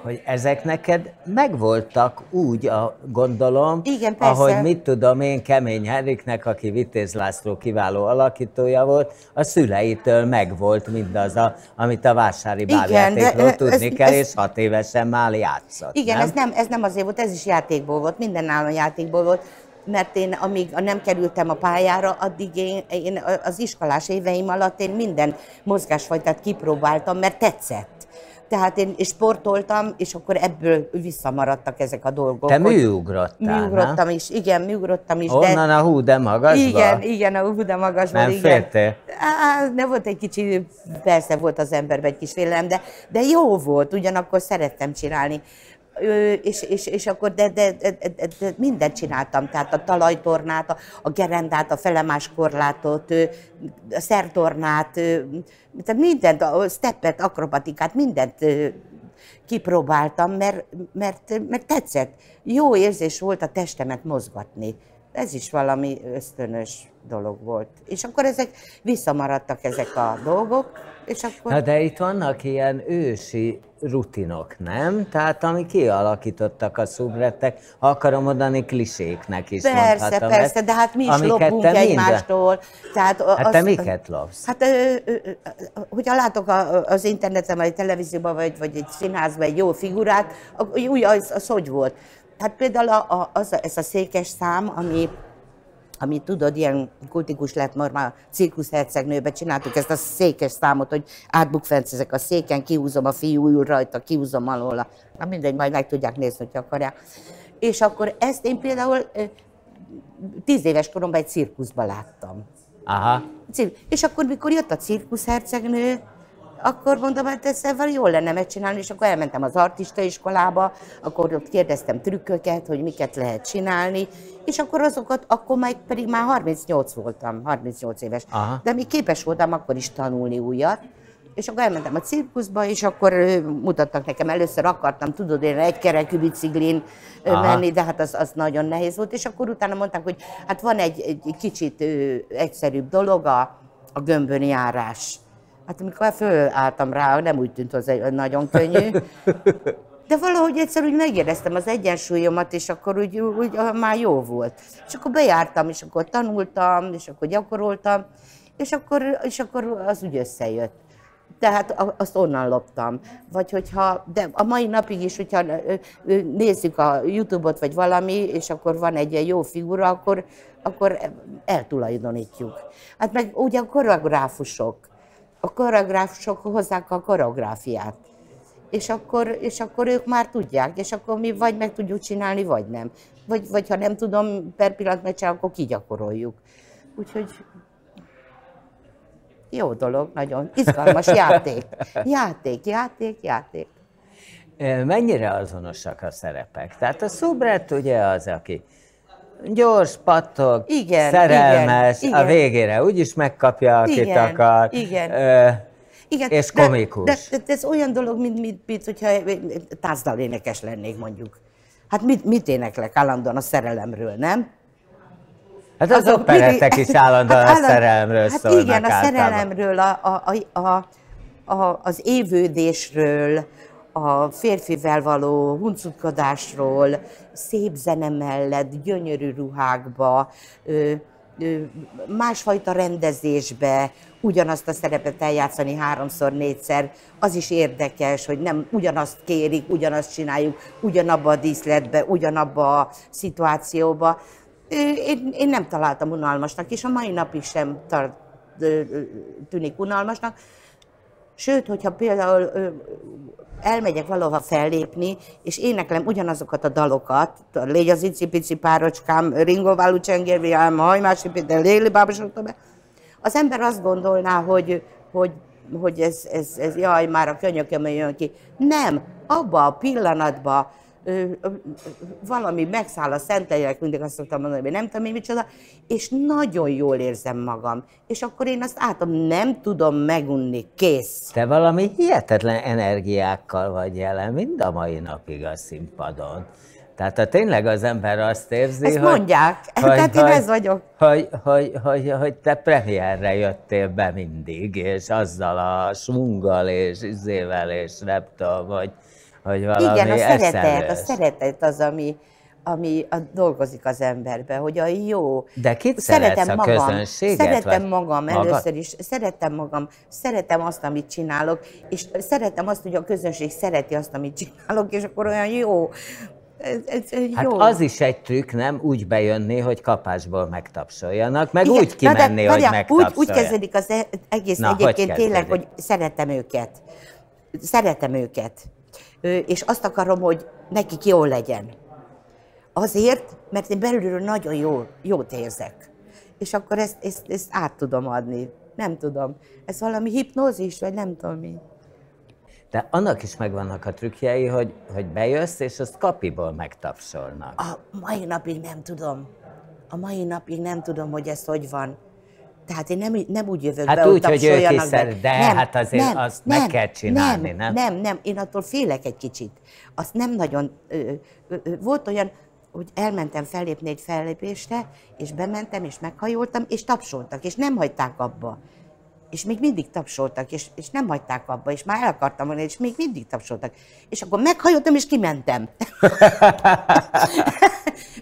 hogy ezek neked megvoltak úgy, a, gondolom, igen, ahogy mit tudom én, Kemény Henriknek, aki Vitéz László kiváló alakítója volt, a szüleitől megvolt mindaz, a, amit a vásári báljátékról tudni ez, kell, ez, és hat évesen már játszott. Igen, nem? Ez, nem, ez nem azért volt, ez is játékból volt, mindenálló játékból volt, mert én amíg nem kerültem a pályára, addig én, én az iskolás éveim alatt én minden mozgásfajtát kipróbáltam, mert tetszett. Tehát én sportoltam, és akkor ebből visszamaradtak ezek a dolgok. Te műugrottál, műugrottam ha? is, igen, műugrottam is. Onnan de... a hú de magasba? Igen, igen, a hú de magasba. Nem féltél? Nem volt egy kicsi, persze volt az emberben egy kis félelem, de, de jó volt, ugyanakkor szerettem csinálni. És, és, és akkor de, de, de, de, de mindent csináltam, tehát a talajtornát, a, a gerendát, a felemás korlátot, a szertornát, tehát mindent, a steppet, akrobatikát, mindent kipróbáltam, mert, mert, mert tetszett. Jó érzés volt a testemet mozgatni. Ez is valami ösztönös dolog volt. És akkor ezek visszamaradtak ezek a dolgok. És akkor... Na de itt vannak ilyen ősi rutinok, nem? Tehát ami kialakítottak a szubrettek, ha akarom mondani, kliséknek is persze, mondhatom. Persze, persze, de hát mi is lopunk egymástól. Tehát hát az, te miket lopsz? Hát, hogyha látok az interneten, vagy televízióban, vagy, vagy egy színházban egy jó figurát, úgy az, az hogy volt? Hát például a, az, ez a székes szám, ami, ami tudod, ilyen kultikus lett, mert már cirkuszhercegnőben csináltuk ezt a székes számot, hogy átbukfencezek a széken, kihúzom a fiújul rajta, kihúzom alóla. Na mindegy, majd meg tudják nézni, hogyha akarják. És akkor ezt én például tíz éves koromban egy cirkuszban láttam. Aha. És akkor, mikor jött a cirkuszhercegnő, akkor mondom, hát ezzel jól lenne megcsinálni, és akkor elmentem az artistaiskolába, akkor ott kérdeztem trükköket, hogy miket lehet csinálni, és akkor azokat, akkor már pedig már harmincnyolc voltam, harmincnyolc éves. Aha. De még képes voltam akkor is tanulni újat, és akkor elmentem a cirkuszba, és akkor mutattak nekem, először akartam, tudod, én egy kerekű biciklin menni, de hát az, az nagyon nehéz volt, és akkor utána mondták, hogy hát van egy, egy kicsit ö, egyszerűbb dolog, a, a gömbön járás. Hát amikor fölálltam rá, nem úgy tűnt, hogy nagyon könnyű, de valahogy egyszer úgy megéreztem az egyensúlyomat, és akkor úgy, úgy már jó volt. És akkor bejártam, és akkor tanultam, és akkor gyakoroltam, és akkor, és akkor az úgy összejött. Tehát azt onnan loptam. Vagy hogyha, de a mai napig is, hogyha nézzük a YouTube-ot, vagy valami, és akkor van egy jó figura, akkor, akkor eltulajdonítjuk. Hát meg ugye a koreográfusok. A koreográfusok hozzák a koreográfiát, és akkor, és akkor ők már tudják, és akkor mi vagy meg tudjuk csinálni, vagy nem. Vagy, vagy ha nem tudom per pillanat megcsinálni, akkor kigyakoroljuk. Úgyhogy jó dolog, nagyon izgalmas játék. Játék, játék, játék. Mennyire azonosak a szerepek? Tehát a szubrett ugye az, aki... gyors, pattog, igen, szerelmes, igen, a végére úgyis megkapja, akit igen, akar, igen. Ö, igen, és komikus. De, de, de ez olyan dolog, mint, mint, mint hogyha táncdalénekes lennék, mondjuk. Hát mit, mit éneklek állandóan a szerelemről, nem? Hát azok, azok perettek is állandóan hát, a szerelemről hát szólnak. Igen, a szerelemről, a, a, a, a, az évődésről, a férfivel való huncutkodásról, szép zene mellett, gyönyörű ruhákba, ö, ö, másfajta rendezésbe, ugyanazt a szerepet eljátszani háromszor, négyszer, az is érdekes, hogy nem ugyanazt kérik, ugyanazt csináljuk, ugyanabba a díszletbe, ugyanabba a szituációba. Én, én nem találtam unalmasnak, és a mai napig sem tart, tűnik unalmasnak. Sőt, hogyha például elmegyek valahova fellépni, és éneklem ugyanazokat a dalokat, légy az icipici párocskám, ringóválú csengérviám, hajmási például léli bábosodtam be, az ember azt gondolná, hogy, hogy, hogy ez, ez, ez jaj, már a könyökömön jön ki. Nem, abba a pillanatban Ö, ö, valami megszáll a Szentlélek, mindig azt szoktam mondani, hogy nem tudom én micsoda, és nagyon jól érzem magam. És akkor én azt átom, nem tudom megunni, kész. Te valami hihetetlen energiákkal vagy jelen, mind a mai napig a színpadon. Tehát ha tényleg az ember azt érzi, ezt hogy... mondják, hogy, tehát hogy, én ez vagyok. Hogy, hogy, hogy, hogy te premierre jöttél be mindig, és azzal a smunggal, és izével, és reptől, vagy... Igen, a szeretet, a szeretet az, ami, ami a, dolgozik az emberbe, hogy a jó. De kit szeretem szeretsz, magam, a közönséget? Szeretem magam maga? Először is, szeretem magam, szeretem azt, amit csinálok, és szeretem azt, hogy a közönség szereti azt, amit csinálok, és akkor olyan jó. Ez, ez, ez hát jó. Az is egy trükk, nem úgy bejönni, hogy kapásból megtapsoljanak, meg igen, úgy kimenni, de, hogy megtapsoljanak. Úgy, úgy kezdődik az egész na, egyébként hogy tényleg, hogy szeretem őket. Szeretem őket. És azt akarom, hogy nekik jól legyen. Azért, mert én belülről nagyon jó, jót érzek. És akkor ezt, ezt, ezt át tudom adni. Nem tudom. Ez valami hipnózis, vagy nem tudom mi. De annak is megvannak a trükkjei, hogy, hogy bejössz, és azt kapiból megtapsolnak. A mai napig nem tudom. A mai napig nem tudom, hogy ez hogy van. Tehát én nem, nem úgy jövök hát be, úgy, hogy tapsoljanak be. De nem, hát azért nem, azt nem, meg kell csinálni, nem, nem? Nem, nem, én attól félek egy kicsit. Azt nem nagyon... Ö, ö, ö, volt olyan, hogy elmentem fellépni egy fellépésre, és bementem, és meghajoltam, és tapsoltak, és nem hagyták abba. És még mindig tapsoltak, és, és nem hagyták abba, és már el akartam volna, és még mindig tapsoltak. És akkor meghajoltam, és kimentem.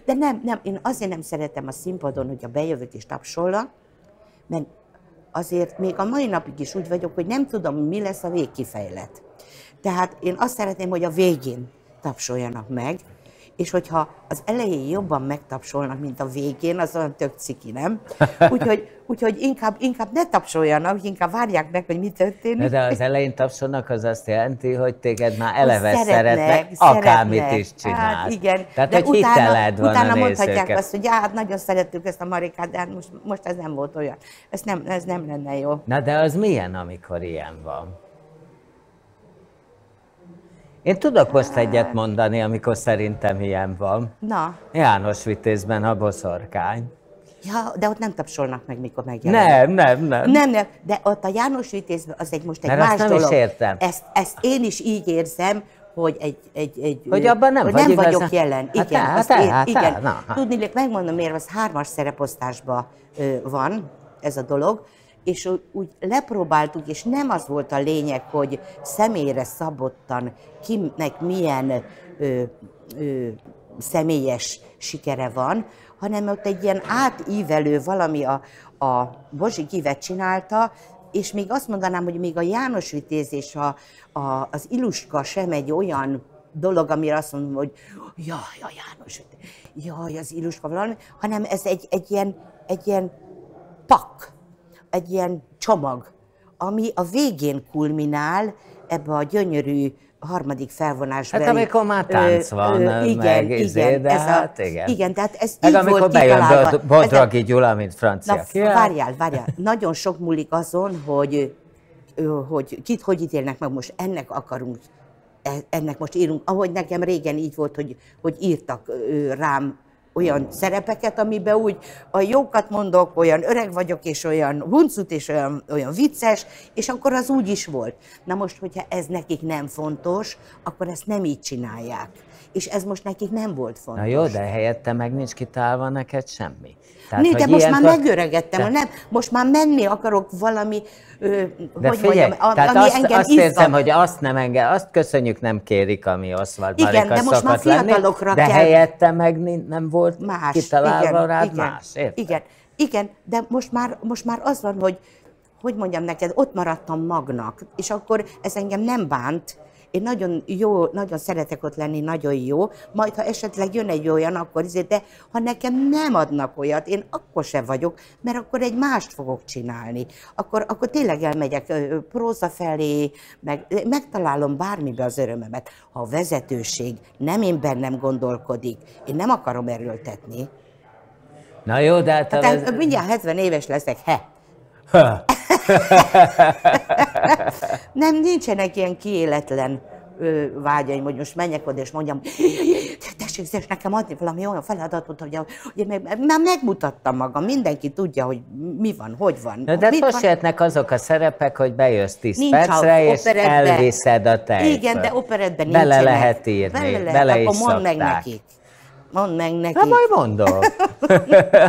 De nem, nem, én azért nem szeretem a színpadon, hogyha bejövök és tapsolnak, mert azért még a mai napig is úgy vagyok, hogy nem tudom, mi lesz a végkifejlet. Tehát én azt szeretném, hogy a végén tapsoljanak meg, és hogyha az elején jobban megtapsolnak, mint a végén, az olyan tök ciki, nem? Úgyhogy, úgyhogy inkább, inkább ne tapsoljanak, inkább várják meg, hogy mi történik. De az elején tapsolnak, az azt jelenti, hogy téged már eleve szeretnek, szeretnek akármit szeretnek. Is csinálsz. Hát, igen. Tehát, de hogy utána, van utána mondhatják azt, hogy hát nagyon szerettük ezt a Marikát, de most, most ez nem volt olyan. Ez nem, ez nem lenne jó. Na de az milyen, amikor ilyen van? Én tudok most egyet mondani, amikor szerintem ilyen van. Na. János Vitézben a boszorkány. Ja, de ott nem tapsolnak meg, mikor megjelenik. Nem, nem, nem. Nem, nem. De ott a János Vitézben az egy most egy mert más azt nem dolog. Is értem. Ezt, ezt én is így érzem, hogy egy... egy, egy hogy abban nem, hogy vagy nem vagyok igazán... jelen. Hát igen, hát hát hát igen. Hát, hát. Tudni, megmondom, miért az hármas szereposztásban van ez a dolog. És úgy lepróbáltuk, és nem az volt a lényeg, hogy személyre szabottan kinek milyen ö, ö, személyes sikere van, hanem ott egy ilyen átívelő valami a, a Bozsi Givet csinálta, és még azt mondanám, hogy még a János Vitéz és a, a, az Iluska sem egy olyan dolog, amire azt mondom, hogy jaj, a János, jaj, az Iluska valami, hanem ez egy, egy, ilyen, egy ilyen pak. Egy ilyen csomag, ami a végén kulminál ebbe a gyönyörű harmadik felvonásbeli... Hát amikor már tánc van, ö, ö, igen, meg izé, igen, de ez hát a, igen. Igen, tehát ez meg így volt kitalálva. Bodragi Gyula, mint francia. Na, ja. Várjál, várjál. Nagyon sok múlik azon, hogy, hogy kit hogy ítélnek meg most, ennek akarunk, ennek most írunk. Ahogy nekem régen így volt, hogy, hogy írtak rám olyan szerepeket, amiben úgy a jókat mondok, olyan öreg vagyok, és olyan huncut, és olyan, olyan vicces, és akkor az úgy is volt. Na most, hogyha ez nekik nem fontos, akkor ezt nem így csinálják. És ez most nekik nem volt fontos. Na jó, de helyette meg nincs kitálva neked semmi. Tehát, né, de most már kor... megöregettem, de... nem? Most már menni akarok valami, ö, de hogy figyelj, mondjam, tehát ami azt, engem azt érzem, hogy azt nem engem, azt köszönjük, nem kérik, ami Oszvald Marika szokott lenni. Igen, de most már fiatalokra lenni, kell. De helyette meg nem volt más, kitalálva igen, rád igen, más, érted? Igen, igen, de most már, most már az van, hogy, hogy mondjam neked, ott maradtam magnak, és akkor ez engem nem bánt. Én nagyon jó, nagyon szeretek ott lenni, nagyon jó, majd ha esetleg jön egy olyan, akkor azért, de ha nekem nem adnak olyat, én akkor sem vagyok, mert akkor egy mást fogok csinálni. Akkor, akkor tényleg elmegyek próza felé, meg, megtalálom bármibe az örömömet. Ha a vezetőség nem én bennem gondolkodik, én nem akarom erőltetni. Na jó, de hát... hát a... mindjárt hetven éves leszek, he! Ha. Nem, nincsenek ilyen kiéletlen ö, vágyaim, hogy most menjek oda és mondjam, tessék nekem adni valami olyan feladatot, hogy, hogy meg, már megmutattam magam, mindenki tudja, hogy mi van, hogy van. Na, de most jöhetnek azok a szerepek, hogy bejössz tíz percre, és elviszed a tejföl. Igen, de operetben nincsenek. Bele lehet írni, bele, lehet, bele is szokták. Mondd meg nekik. Mondd meg nekik. Na, majd mondom.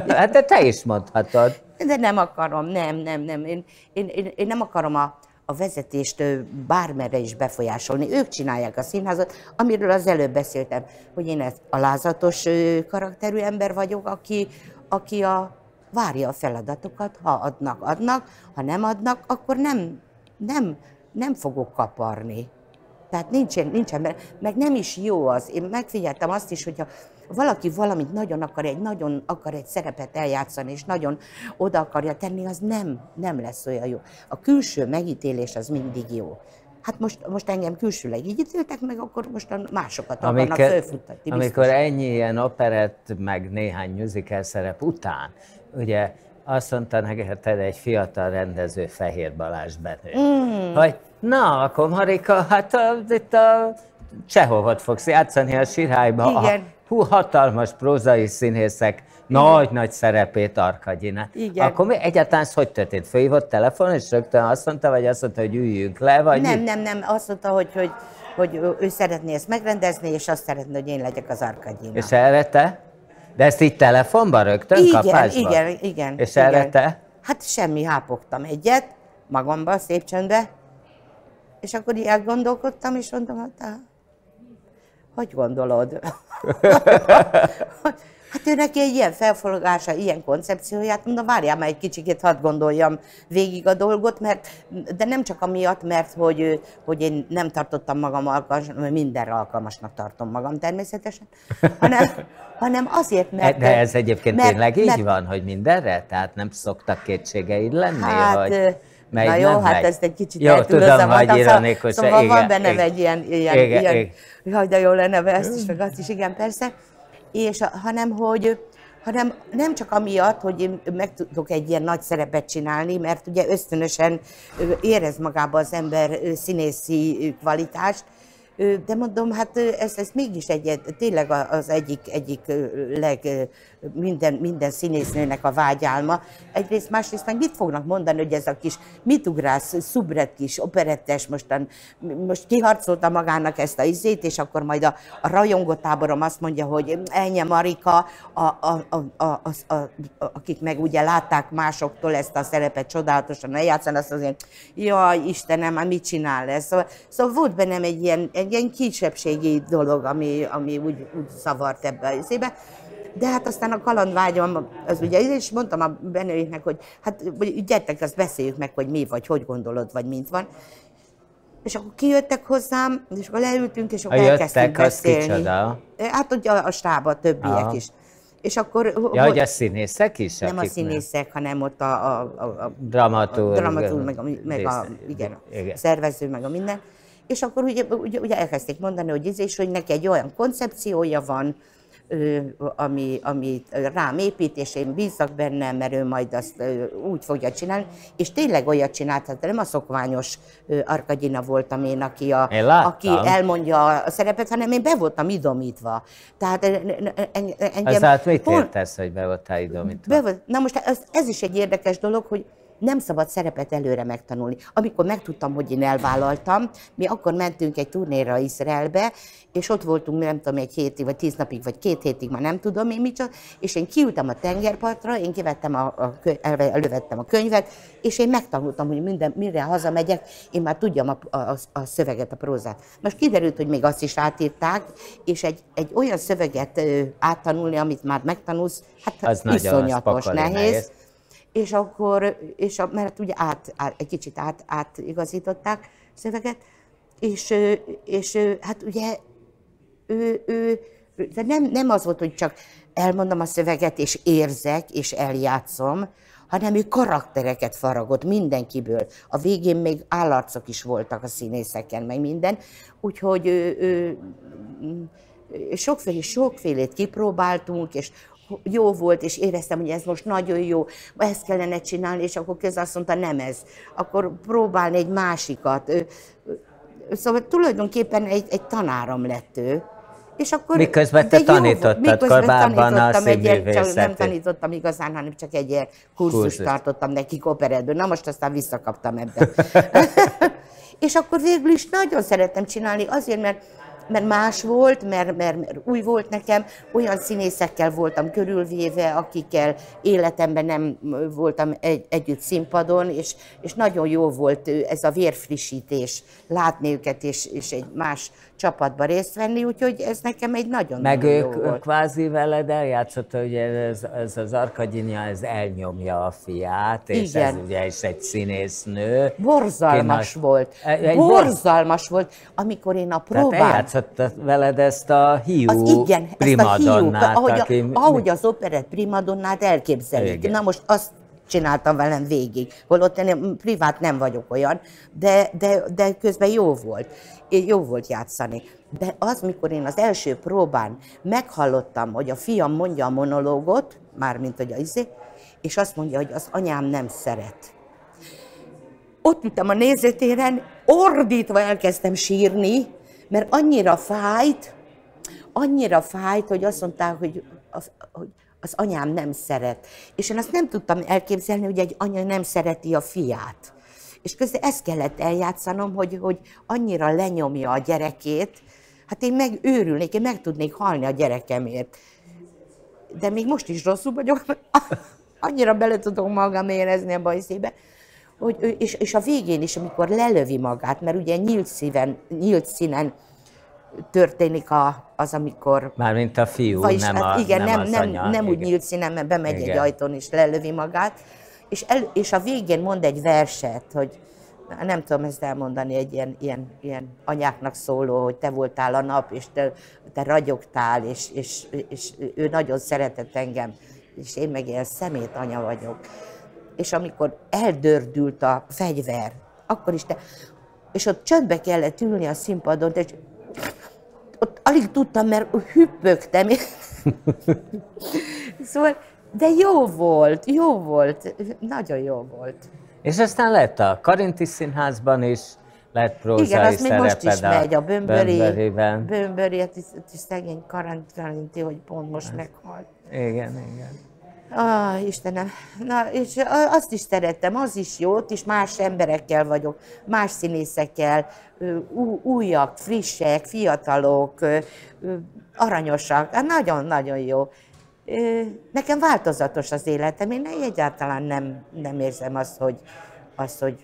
Hát de te is mondhatod. De nem akarom, nem, nem, nem. Én, én, én nem akarom a, a vezetést bármerre is befolyásolni. Ők csinálják a színházat, amiről az előbb beszéltem, hogy én egy alázatos karakterű ember vagyok, aki, aki a, várja a feladatokat, ha adnak, adnak, ha nem adnak, akkor nem, nem, nem fogok kaparni. Tehát nincsen, nincsen, meg nem is jó az. Én megfigyeltem azt is, hogyha valaki valamit nagyon akar, egy nagyon akar egy szerepet eljátszani, és nagyon oda akarja tenni, az nem, nem lesz olyan jó. A külső megítélés az mindig jó. Hát most, most engem külsőleg így ítéltek meg, akkor mostan másokat akarnak fölfuttatni. Amikor ennyi ilyen operett, meg néhány musical szerep után, ugye azt mondta neked egy fiatal rendező, Fehér Balázs Benő, mm. hogy na, akkor Marika, hát a, itt a Csehovot fogsz játszani a Sírhályba. Igen. Hú, hatalmas prózai színészek nagy-nagy szerepét Arkagyinát. Akkor mi egyáltalán hogy történt? Fölhívott telefonon, és rögtön azt mondta, vagy azt mondta, hogy üljünk le, vagy nem, mit? nem, nem, azt mondta, hogy, hogy, hogy ő szeretné ezt megrendezni, és azt szeretné, hogy én legyek az Arkagyina. És erre te? De ezt így telefonban rögtön, igen, kapásban? Igen, igen. És igen. Erre te? Hát semmi, hápogtam egyet, magamban, szép csöndbe, és akkor így elgondolkodtam, és mondtam, hát, hogy gondolod? Hát ő neki egy ilyen felfogása, ilyen koncepcióját, mondom, várjál már egy kicsikét, hadd gondoljam végig a dolgot, mert, de nem csak amiatt, mert hogy, hogy én nem tartottam magam alkalmasnak, mert mindenre alkalmasnak tartom magam természetesen, hanem, hanem azért, mert... De ez egyébként mert, tényleg így mert, van, hogy mindenre? Tehát nem szoktak kétségeid lenni? Hát, hogy... Mely, na jó, hát megy. Ezt egy kicsit eltülözzem, szóval, szóval van bennem egy ilyen, ilyen, igen, ilyen igen. Jaj, de jó lenne be ezt is, meg azt is, igen, persze. És, hanem, hogy, hanem nem csak amiatt, hogy én meg tudok egy ilyen nagy szerepet csinálni, mert ugye ösztönösen érez magába az ember színészi kvalitást, de mondom, hát ez, ez mégis egy, tényleg az egyik, egyik leg, minden, minden színésznőnek a vágyálma. Egyrészt, másrészt meg mit fognak mondani, hogy ez a kis mit ugrász, szubret kis, operettes, mostan, most kiharcolta magának ezt a izét, és akkor majd a, a rajongótáborom azt mondja, hogy ennyi Marika, a, a, a, a, a, a, akik meg ugye látták másoktól ezt a szerepet csodálatosan eljátszani, azt azért, jaj Istenem, hát mit csinál ez? Szóval, szóval volt bennem egy ilyen, egy ilyen kisebbségi dolog, ami, ami úgy, úgy szavart ebbe a izébe. De hát aztán a kalandvágyam, az ugye, és mondtam a Benőiknek, hogy hát gyertek, azt beszéljük meg, hogy mi vagy, hogy gondolod, vagy mint van. És akkor kijöttek hozzám, és akkor leültünk, és akkor a elkezdtünk jöttek, beszélni. Kicsoda. Hát ugye a stába, a többiek Aha. is. És akkor... Ja, hogy a színészek is? Nem a színészek, nem. hanem ott a... a, a, a dramaturg. Dramaturg, meg a, meg a, igen, igen. a szervező, meg a minden. És akkor ugye, ugye elkezdték mondani, hogy ez is, hogy neki egy olyan koncepciója van, ami, ami rám épít, és én bízzak bennem, mert ő majd azt úgy fogja csinálni, és tényleg olyat csináltat, nem a szokványos Arkagyina voltam én, aki, a, én aki elmondja a szerepet, hanem én be voltam idomítva. Tehát en, engem... Azáltal mit értesz, hogy be voltál idomítva? Be, na most ez, ez is egy érdekes dolog, hogy nem szabad szerepet előre megtanulni. Amikor megtudtam, hogy én elvállaltam, mi akkor mentünk egy turnéra Izraelbe, és ott voltunk, nem tudom, egy hétig, vagy tíz napig, vagy két hétig, már nem tudom én micsoda, és én kiültem a tengerpartra, én kivettem a, a, elővettem a könyvet, és én megtanultam, hogy minden, mire hazamegyek, én már tudjam a, a, a szöveget, a prózát. Most kiderült, hogy még azt is átírták, és egy, egy olyan szöveget ö, áttanulni, amit már megtanulsz, hát az iszonyatos, nehéz. nehéz. És akkor, és a, mert ugye át, át, egy kicsit át, átigazították szöveget, és, és hát ugye ő, ő de nem, nem az volt, hogy csak elmondom a szöveget, és érzek, és eljátszom, hanem ő karaktereket faragott mindenkiből. A végén még állarcok is voltak a színészeken, meg minden, úgyhogy ő, ő, sokféle, sokfélét kipróbáltunk, és jó volt, és éreztem, hogy ez most nagyon jó, ezt kellene csinálni, és akkor közben azt mondta, nem ez. Akkor próbálni egy másikat. Szóval tulajdonképpen egy, egy tanárom lett ő. És akkor, miközben te tanítottad korábban a színművészetet. Nem tanítottam igazán, hanem csak egy ilyen kurzust Kurzus. tartottam nekik operetből. Na most aztán visszakaptam ebben. És akkor végül is nagyon szerettem csinálni, azért, mert mert más volt, mert, mert, mert új volt nekem, olyan színészekkel voltam körülvéve, akikkel életemben nem voltam egy, együtt színpadon, és, és nagyon jó volt ez a vérfrissítés, látni őket, és, és egy más csapatba részt venni, úgyhogy ez nekem egy nagyon, meg nagyon ők, jó volt. Meg ők kvázi veled eljátszotta, ugye ez, ez az Arkagyina, ez elnyomja a fiát, és igen. Ez ugye is egy színésznő. Borzalmas a... volt, egy borzalmas bor... volt, amikor én a próbán... veled ezt a hiú az, igen, primadonnát. Ezt a hiú, ahogy, a, aki... ahogy az operett primadonnát elképzelik. Igen. Na most azt csináltam velem végig, holott én privát nem vagyok olyan, de, de, de közben jó volt. Jó volt játszani. De az, mikor én az első próbán meghallottam, hogy a fiam mondja a monológot, mármint hogy a izé, és azt mondja, hogy az anyám nem szeret. Ott ültem a nézőtéren, ordítva elkezdtem sírni, mert annyira fájt, annyira fájt, hogy azt mondták, hogy az anyám nem szeret. És én azt nem tudtam elképzelni, hogy egy anya nem szereti a fiát. És közben ezt kellett eljátszanom, hogy, hogy annyira lenyomja a gyerekét, hát én megőrülnék, én meg tudnék halni a gyerekemért. De még most is rosszul vagyok, annyira bele tudom magam érezni a bajszébe. Hogy, és, és a végén is, amikor lelövi magát, mert ugye nyílt színen, nyílt színen történik a, az, amikor... Mármint a fiú, vagyis, nem, hát, igen, a, nem, nem az anya. Nem, nem úgy nyílt színen, mert bemegy igen. egy ajtón és lelövi magát. És, el, és a végén mond egy verset, hogy nem tudom ezt elmondani, egy ilyen, ilyen, ilyen anyáknak szóló, hogy te voltál a nap, és te, te ragyogtál, és, és, és ő nagyon szeretett engem, és én meg ilyen szemét anya vagyok. És amikor eldördült a fegyver, akkor is te... És ott csöndbe kellett ülni a színpadon, és ott alig tudtam, mert hüppögtem. Szóval, de jó volt, jó volt, nagyon jó volt. És aztán lett a Karinti Színházban is, lett prózai szereped. Igen, azt még most is megy a Bömböri, Bömböriben. Bömböri, hát szegény Karinti, hogy pont most meghalt. Igen, igen. Ah, Istenem, na, és azt is szerettem, az is jót, és más emberekkel vagyok, más színészekkel, újak, frissek, fiatalok, aranyosak, nagyon-nagyon jó. Nekem változatos az életem, én egyáltalán nem, nem érzem azt, hogy, azt, hogy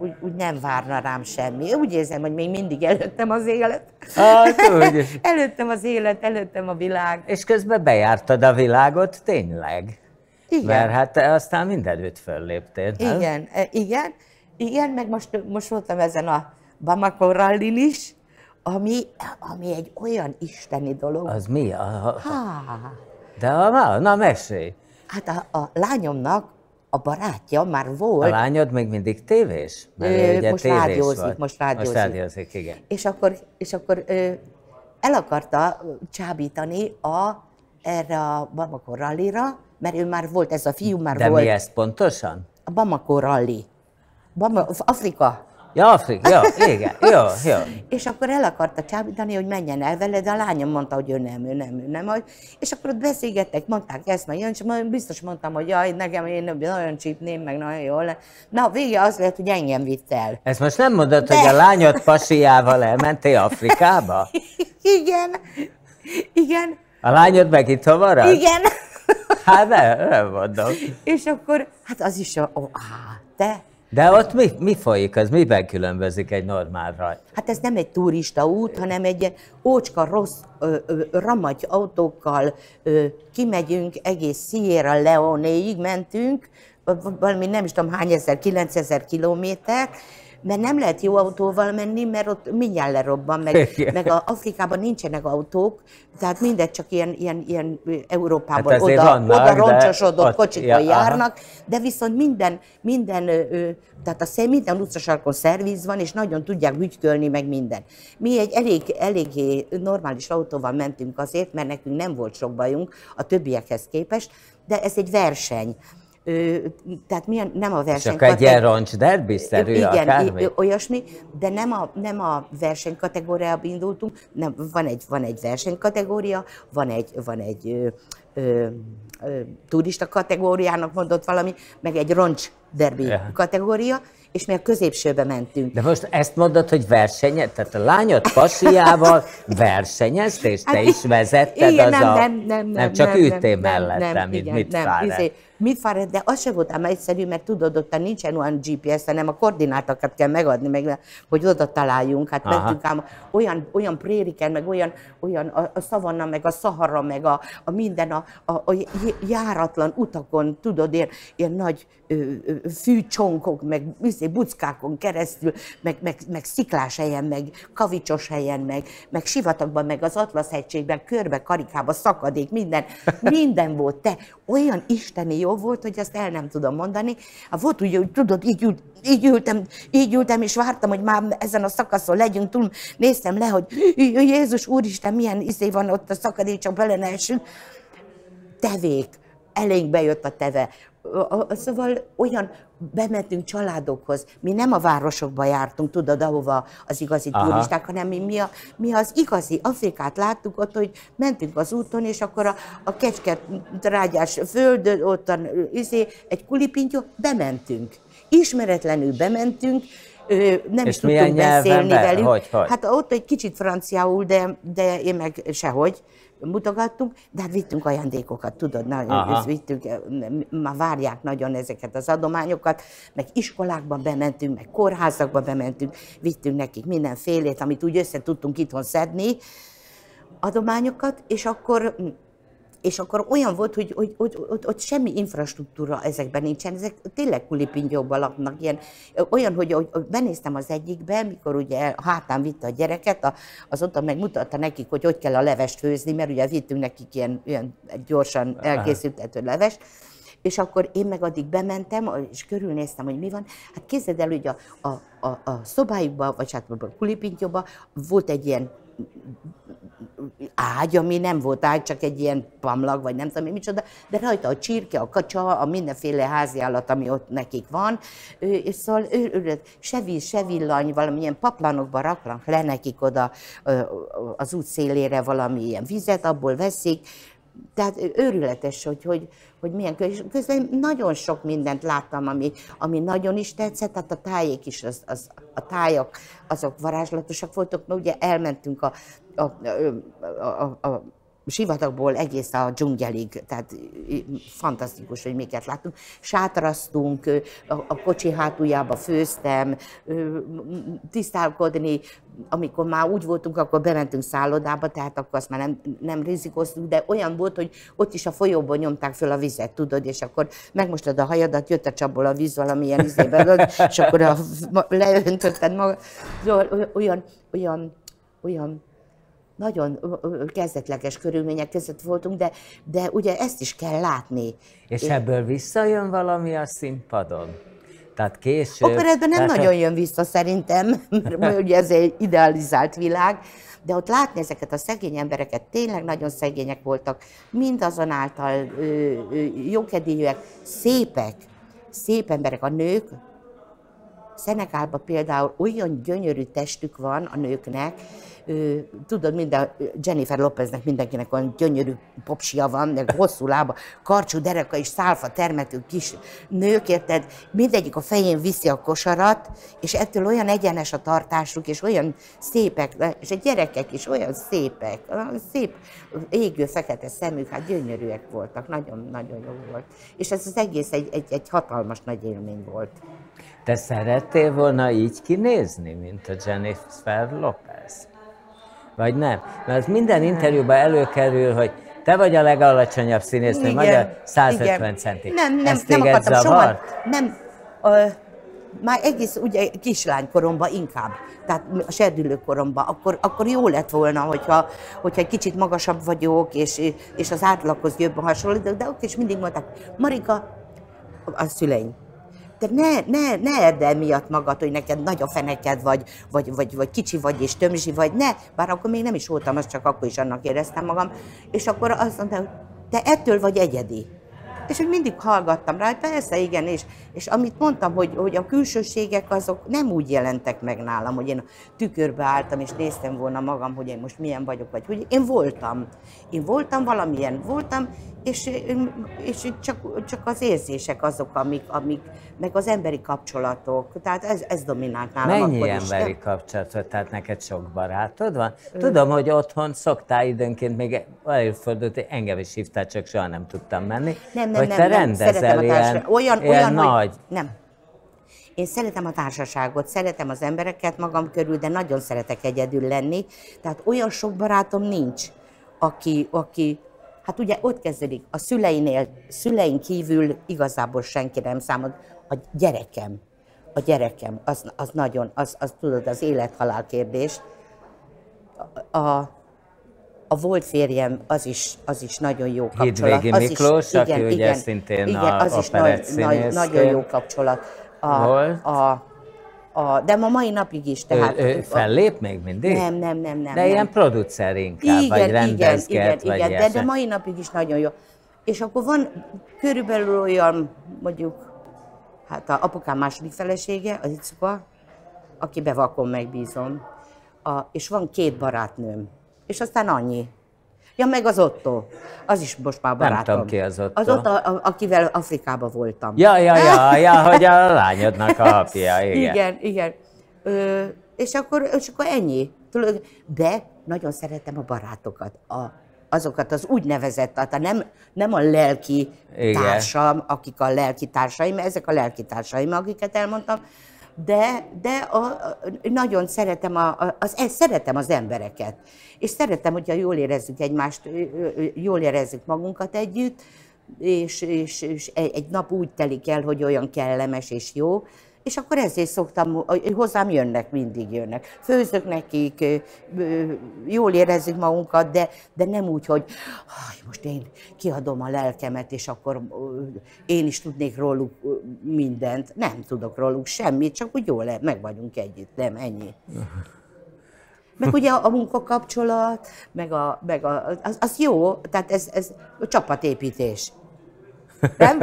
úgy, úgy nem várna rám semmi. Úgy érzem, hogy még mindig előttem az élet. Hát, előttem az élet, előttem a világ. És közben bejártad a világot, tényleg. Igen. Mert hát aztán mindenütt fölléptél. Igen, igen, igen, meg most, most voltam ezen a Bamako Rallyn is, ami, ami egy olyan isteni dolog. Az mi? A, a, ha. De a, na mesélj. Hát a, a lányomnak a barátja már volt. A lányod még mindig tévés? Mert ő, ugye most, tévés rádiózik, most rádiózik, most rádiózik. igen. És akkor, és akkor ö, el akarta csábítani a, erre a Bamako Rallyra, mert ő már volt, ez a fiú már De volt. De mi ez pontosan? A Bamako Rally. Bama, Afrika. Ja, Afrika, ja, igen, jó, jó. És akkor el akarta csábítani, hogy menjen el vele, de a lányom mondta, hogy ő nem, ő nem, ő nem. És akkor ott beszélgettek, mondták ezt, meg jön, és biztos mondtam, hogy jaj, nekem én nagyon csípném, meg nagyon jól. Na, a vége az lett, hogy engem vitt el. Ezt most nem mondod, de... hogy a lányod pasiával elmentél Afrikába? Igen, igen. A lányod meg itt hamaradt? Igen. Hát nem, nem mondom. És akkor, hát az is, ó, oh, á, te. De ott mi, mi folyik, az miben különbözik egy normál rajt? Hát ez nem egy turista út, hanem egy ócska, rossz, ö, ö, ramagy autókkal ö, kimegyünk, egész Sierra Leone-ig mentünk, valami nem is tudom hány ezer, kilencezer kilométer, mert nem lehet jó autóval menni, mert ott mindjárt lerobban, meg, meg a Afrikában nincsenek autók, tehát mindegy, csak ilyen, ilyen, ilyen Európában hát oda, vannak, oda roncsosodott kocsikkal ja, járnak, aha. De viszont minden, minden, tehát a, minden utcasarkon szerviz van, és nagyon tudják bütykölni, meg minden. Mi egy elég, eléggé normális autóval mentünk azért, mert nekünk nem volt sok bajunk a többiekhez képest, de ez egy verseny. Tehát milyen, nem a versenykategória. Csak egy roncs derbiszerű igen, akármi. Olyasmi, de nem a, nem a versenykategóriába indultunk, nem, van, egy, van egy versenykategória, van egy, van egy ö, ö, ö, turista kategóriának mondott valami, meg egy roncs derbi ja. kategória, és mi a középsőbe mentünk. De most ezt mondod, hogy versenyed? Tehát a lányod pasiával versenyezt, és te is vezetted igen, az nem, a... Nem, nem, nem, nem csak nem, ültél nem, mellette, nem, mint igen, mit nem, fáradt. Mit fáradt, de az sem voltam egyszerű, mert tudod, ott nincsen olyan gé pé es, hanem a koordinátokat kell megadni, meg, hogy oda találjunk. Hát mentünk ám olyan, olyan prériken, meg olyan, olyan a, a szavanna, meg a Szahara, meg a, a minden, a, a, a járatlan utakon, tudod, ilyen, ilyen nagy ö, ö, fűcsonkok, meg buckákon keresztül, meg, meg, meg sziklás helyen, meg kavicsos helyen, meg, meg sivatagban, meg az Atlasz-hegységben, körbe, karikába, szakadék, minden, minden volt. Te olyan isteni jó volt, hogy ezt el nem tudom mondani. Volt úgy, hogy tudod, így, ült, így, ültem, így ültem, és vártam, hogy már ezen a szakaszon legyünk túl, néztem le, hogy Jézus Úristen, milyen izé van ott a szakadék, csak bele ne essünk. Tevék, elénk bejött a teve. Szóval olyan bementünk családokhoz, mi nem a városokba jártunk, tudod, ahova az igazi aha. turisták, hanem mi, mi, a, mi az igazi Afrikát láttuk ott, hogy mentünk az úton, és akkor a, a kecsketrágyás földön, ott izé, egy kulipintyó, bementünk. Ismeretlenül bementünk, nem és is tudtunk beszélni be? velük. Hogy, hogy? Hát ott egy kicsit franciául, de, de én meg sehogy. Mutogattunk, de hát vittünk ajándékokat, tudod, na, vittünk, már várják nagyon ezeket az adományokat, meg iskolákban bementünk, meg kórházakba bementünk, vittünk nekik mindenfélét, amit úgy össze tudtunk itthon szedni, adományokat, és akkor, és akkor olyan volt, hogy, hogy, hogy, hogy, hogy semmi infrastruktúra ezekben nincsen, ezek tényleg kulipingyóban laknak, ilyen, olyan, hogy, hogy benéztem az egyikbe, mikor ugye hátán vitte a gyereket, a, az ott meg mutatta nekik, hogy hogy kell a levest főzni, mert ugye vittünk nekik ilyen, ilyen gyorsan elkészíthető levest, és akkor én meg addig bementem, és körülnéztem, hogy mi van. Hát képzeld el, hogy a, a, a, a szobájukban, vagy hát a kulipingyóban volt egy ilyen ágy, ami nem volt ágy, csak egy ilyen pamlag, vagy nem tudom, micsoda, de rajta a csirke, a kacsa, a mindenféle háziállat, ami ott nekik van, és szóval se víz, se villany, valamilyen paplanokba raknak le nekik oda az út szélére valami ilyen vizet, abból veszik, tehát őrületes, hogy, hogy, hogy milyen közben nagyon sok mindent láttam, ami, ami nagyon is tetszett, tehát a tájék is, az, az, a tájak, azok varázslatosak voltak, mert ugye elmentünk a, a, a, a, a sivatagból egész a dzsungelig, tehát fantasztikus, hogy miket láttunk. Sátraztunk, a, a kocsi hátuljába főztem, tisztálkodni, amikor már úgy voltunk, akkor bementünk szállodába, tehát akkor azt már nem, nem rizikoztunk, de olyan volt, hogy ott is a folyóból nyomták föl a vizet, tudod, és akkor megmostad a hajadat, jött a csapból a víz valamilyen izében, és akkor a, leöntötted magad. Olyan, olyan, olyan nagyon kezdetleges körülmények között voltunk, de, de ugye ezt is kell látni. És ebből visszajön valami a színpadon? Tehát később... Operettben nem tehát... nagyon jön vissza szerintem, mert ugye ez egy idealizált világ, de ott látni ezeket a szegény embereket, tényleg nagyon szegények voltak, mindazonáltal ö, ö, jókedélyűek, szépek, szép emberek a nők. Szenegálban például olyan gyönyörű testük van a nőknek, tudod, minden, Jennifer Lopeznek mindenkinek olyan gyönyörű popsia van, meg hosszú lába, karcsú dereka és szálfa termető kis nők, érted? Mindegyik a fején viszi a kosarat, és ettől olyan egyenes a tartásuk, és olyan szépek, és a gyerekek is olyan szépek, olyan szép égő fekete szemük, hát gyönyörűek voltak, nagyon-nagyon jó volt. És ez az egész egy, egy, egy hatalmas nagy élmény volt. Te szerettél volna így kinézni, mint a Jennifer Lopez? Vagy nem? Mert minden interjúban előkerül, hogy te vagy a legalacsonyabb színésznő, magyar száz ötven centi. Nem, nem, ezt nem akartam soha. Nem, ö, már egész ugye kislánykoromban inkább, tehát a serdülőkoromban, akkor, akkor jó lett volna, hogyha, hogyha egy kicsit magasabb vagyok, és, és az átlaghoz jobban hasonlítok, de ott is mindig mondták, Marika, a szüleim. Te ne, ne, ne erd el miatt magad, hogy neked nagy a feneked vagy, vagy, vagy, vagy kicsi vagy és tömzsi vagy, ne, bár akkor még nem is voltam, az csak akkor is annak éreztem magam, és akkor azt mondta, hogy te ettől vagy egyedi. És hogy mindig hallgattam rá, hogy persze, igen, és, és amit mondtam, hogy, hogy a külsőségek azok nem úgy jelentek meg nálam, hogy én tükörbe álltam és néztem volna magam, hogy én most milyen vagyok, vagy hogy én voltam. Én voltam, valamilyen voltam, és, és csak, csak az érzések azok, amik, amik, meg az emberi kapcsolatok, tehát ez, ez dominált nálam. Mennyi akkor is, emberi kapcsolatot? Tehát neked sok barátod van? Ő... Tudom, hogy otthon szoktál időnként még előfordult, hogy engem is hívtál, csak soha nem tudtam menni. Nem, nem. Hogy nem, te nem, rendezel ilyen, olyan, ilyen olyan, nagy... Hogy... Nem. Én szeretem a társaságot, szeretem az embereket magam körül, de nagyon szeretek egyedül lenni. Tehát olyan sok barátom nincs, aki... aki hát ugye ott kezdődik, a szüleinél, szülein kívül igazából senki nem számol. A gyerekem, a gyerekem, az, az nagyon, az, az tudod, az élet-halál kérdés. A, a, A volt férjem, az is, az is nagyon jó kapcsolat. Hétvégi Miklós, aki igen, ugye szintén igen, az is nagy, nagy, nagyon jó kapcsolat. A, volt. A, a, de ma mai napig is. Tehát, ő, ő fellép még mindig? Nem, nem, nem. nem de nem. Ilyen producer inkább, igen, vagy rendezget, igen, igen, vagy igen, de, de mai napig is nagyon jó. És akkor van körülbelül olyan, mondjuk, hát a apukám második felesége, az Icuka, aki bevakon megbízom. A, és van két barátnőm. És aztán annyi. Ja, meg az Ottó. Az is most már barátom. Nem tudom, ki az Ottó. Az Ottó, akivel Afrikában voltam. Ja, ja, ja, ja, hogy a lányodnak a apja, igen. Igen, igen. Ö, és, akkor, és akkor ennyi. De nagyon szeretem a barátokat. A, azokat az úgynevezett, tehát nem, nem a lelki igen. társam, akik a lelki társaim, ezek a lelki társaim, akiket elmondtam, de, de a, a, nagyon szeretem, a, a, az, szeretem az embereket, és szeretem, hogyha jól érezzük egymást, jól érezzük magunkat együtt, és, és, és egy nap úgy telik el, hogy olyan kellemes és jó, és akkor ezért szoktam, hozzám jönnek, mindig jönnek. Főzök nekik, jól érezzük magunkat, de, de nem úgy, hogy most én kiadom a lelkemet, és akkor én is tudnék róluk mindent. Nem tudok róluk semmit, csak úgy jól meg vagyunk együtt, nem ennyi. Meg ugye a munkakapcsolat, meg, a, meg a, az, az jó, tehát ez, ez a csapatépítés. Nem?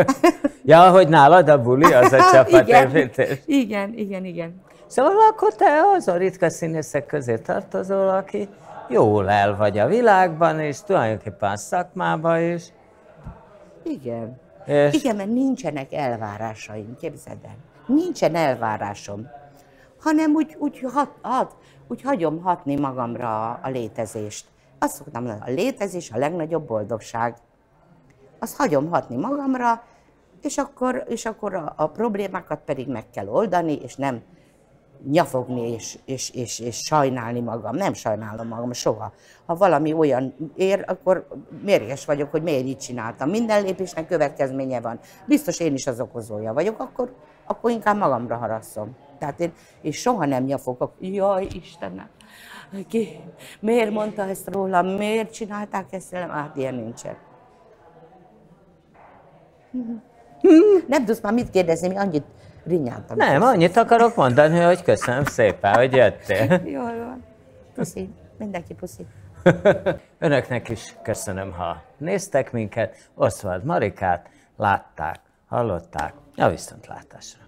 Ja, hogy nálad a buli, az a csapatépítés. Igen, igen, igen. Szóval akkor te azon ritka színészek közé tartozol, aki jól el vagy a világban, és tulajdonképpen a szakmában is. Igen. És... Igen, mert nincsenek elvárásaim, képzeld el. Nincsen elvárásom, hanem úgy, úgy, hat, hat, úgy hagyom hatni magamra a, a létezést. Azt szoktam mondani, a létezés a legnagyobb boldogság. Azt hagyom hatni magamra, és akkor, és akkor a, a problémákat pedig meg kell oldani, és nem nyafogni és, és, és, és sajnálni magam. Nem sajnálom magam soha. Ha valami olyan ér, akkor mérges vagyok, hogy miért így csináltam. Minden lépésnek következménye van. Biztos én is az okozója vagyok, akkor, akkor inkább magamra harasszom. Tehát én, én soha nem nyafogok. Jaj, Istenem! Ki? Miért mondta ezt rólam? Miért csinálták ezt? Hát ilyen nincsen. Nem tudsz már mit kérdezni, mi annyit rinyáltam. Nem, annyit akarok mondani, hogy köszönöm szépen, hogy jöttél. Jól van. Puszi. Mindenki puszi. Önöknek is köszönöm, ha néztek minket, Oszvald Marikát látták, hallották. A viszontlátásra.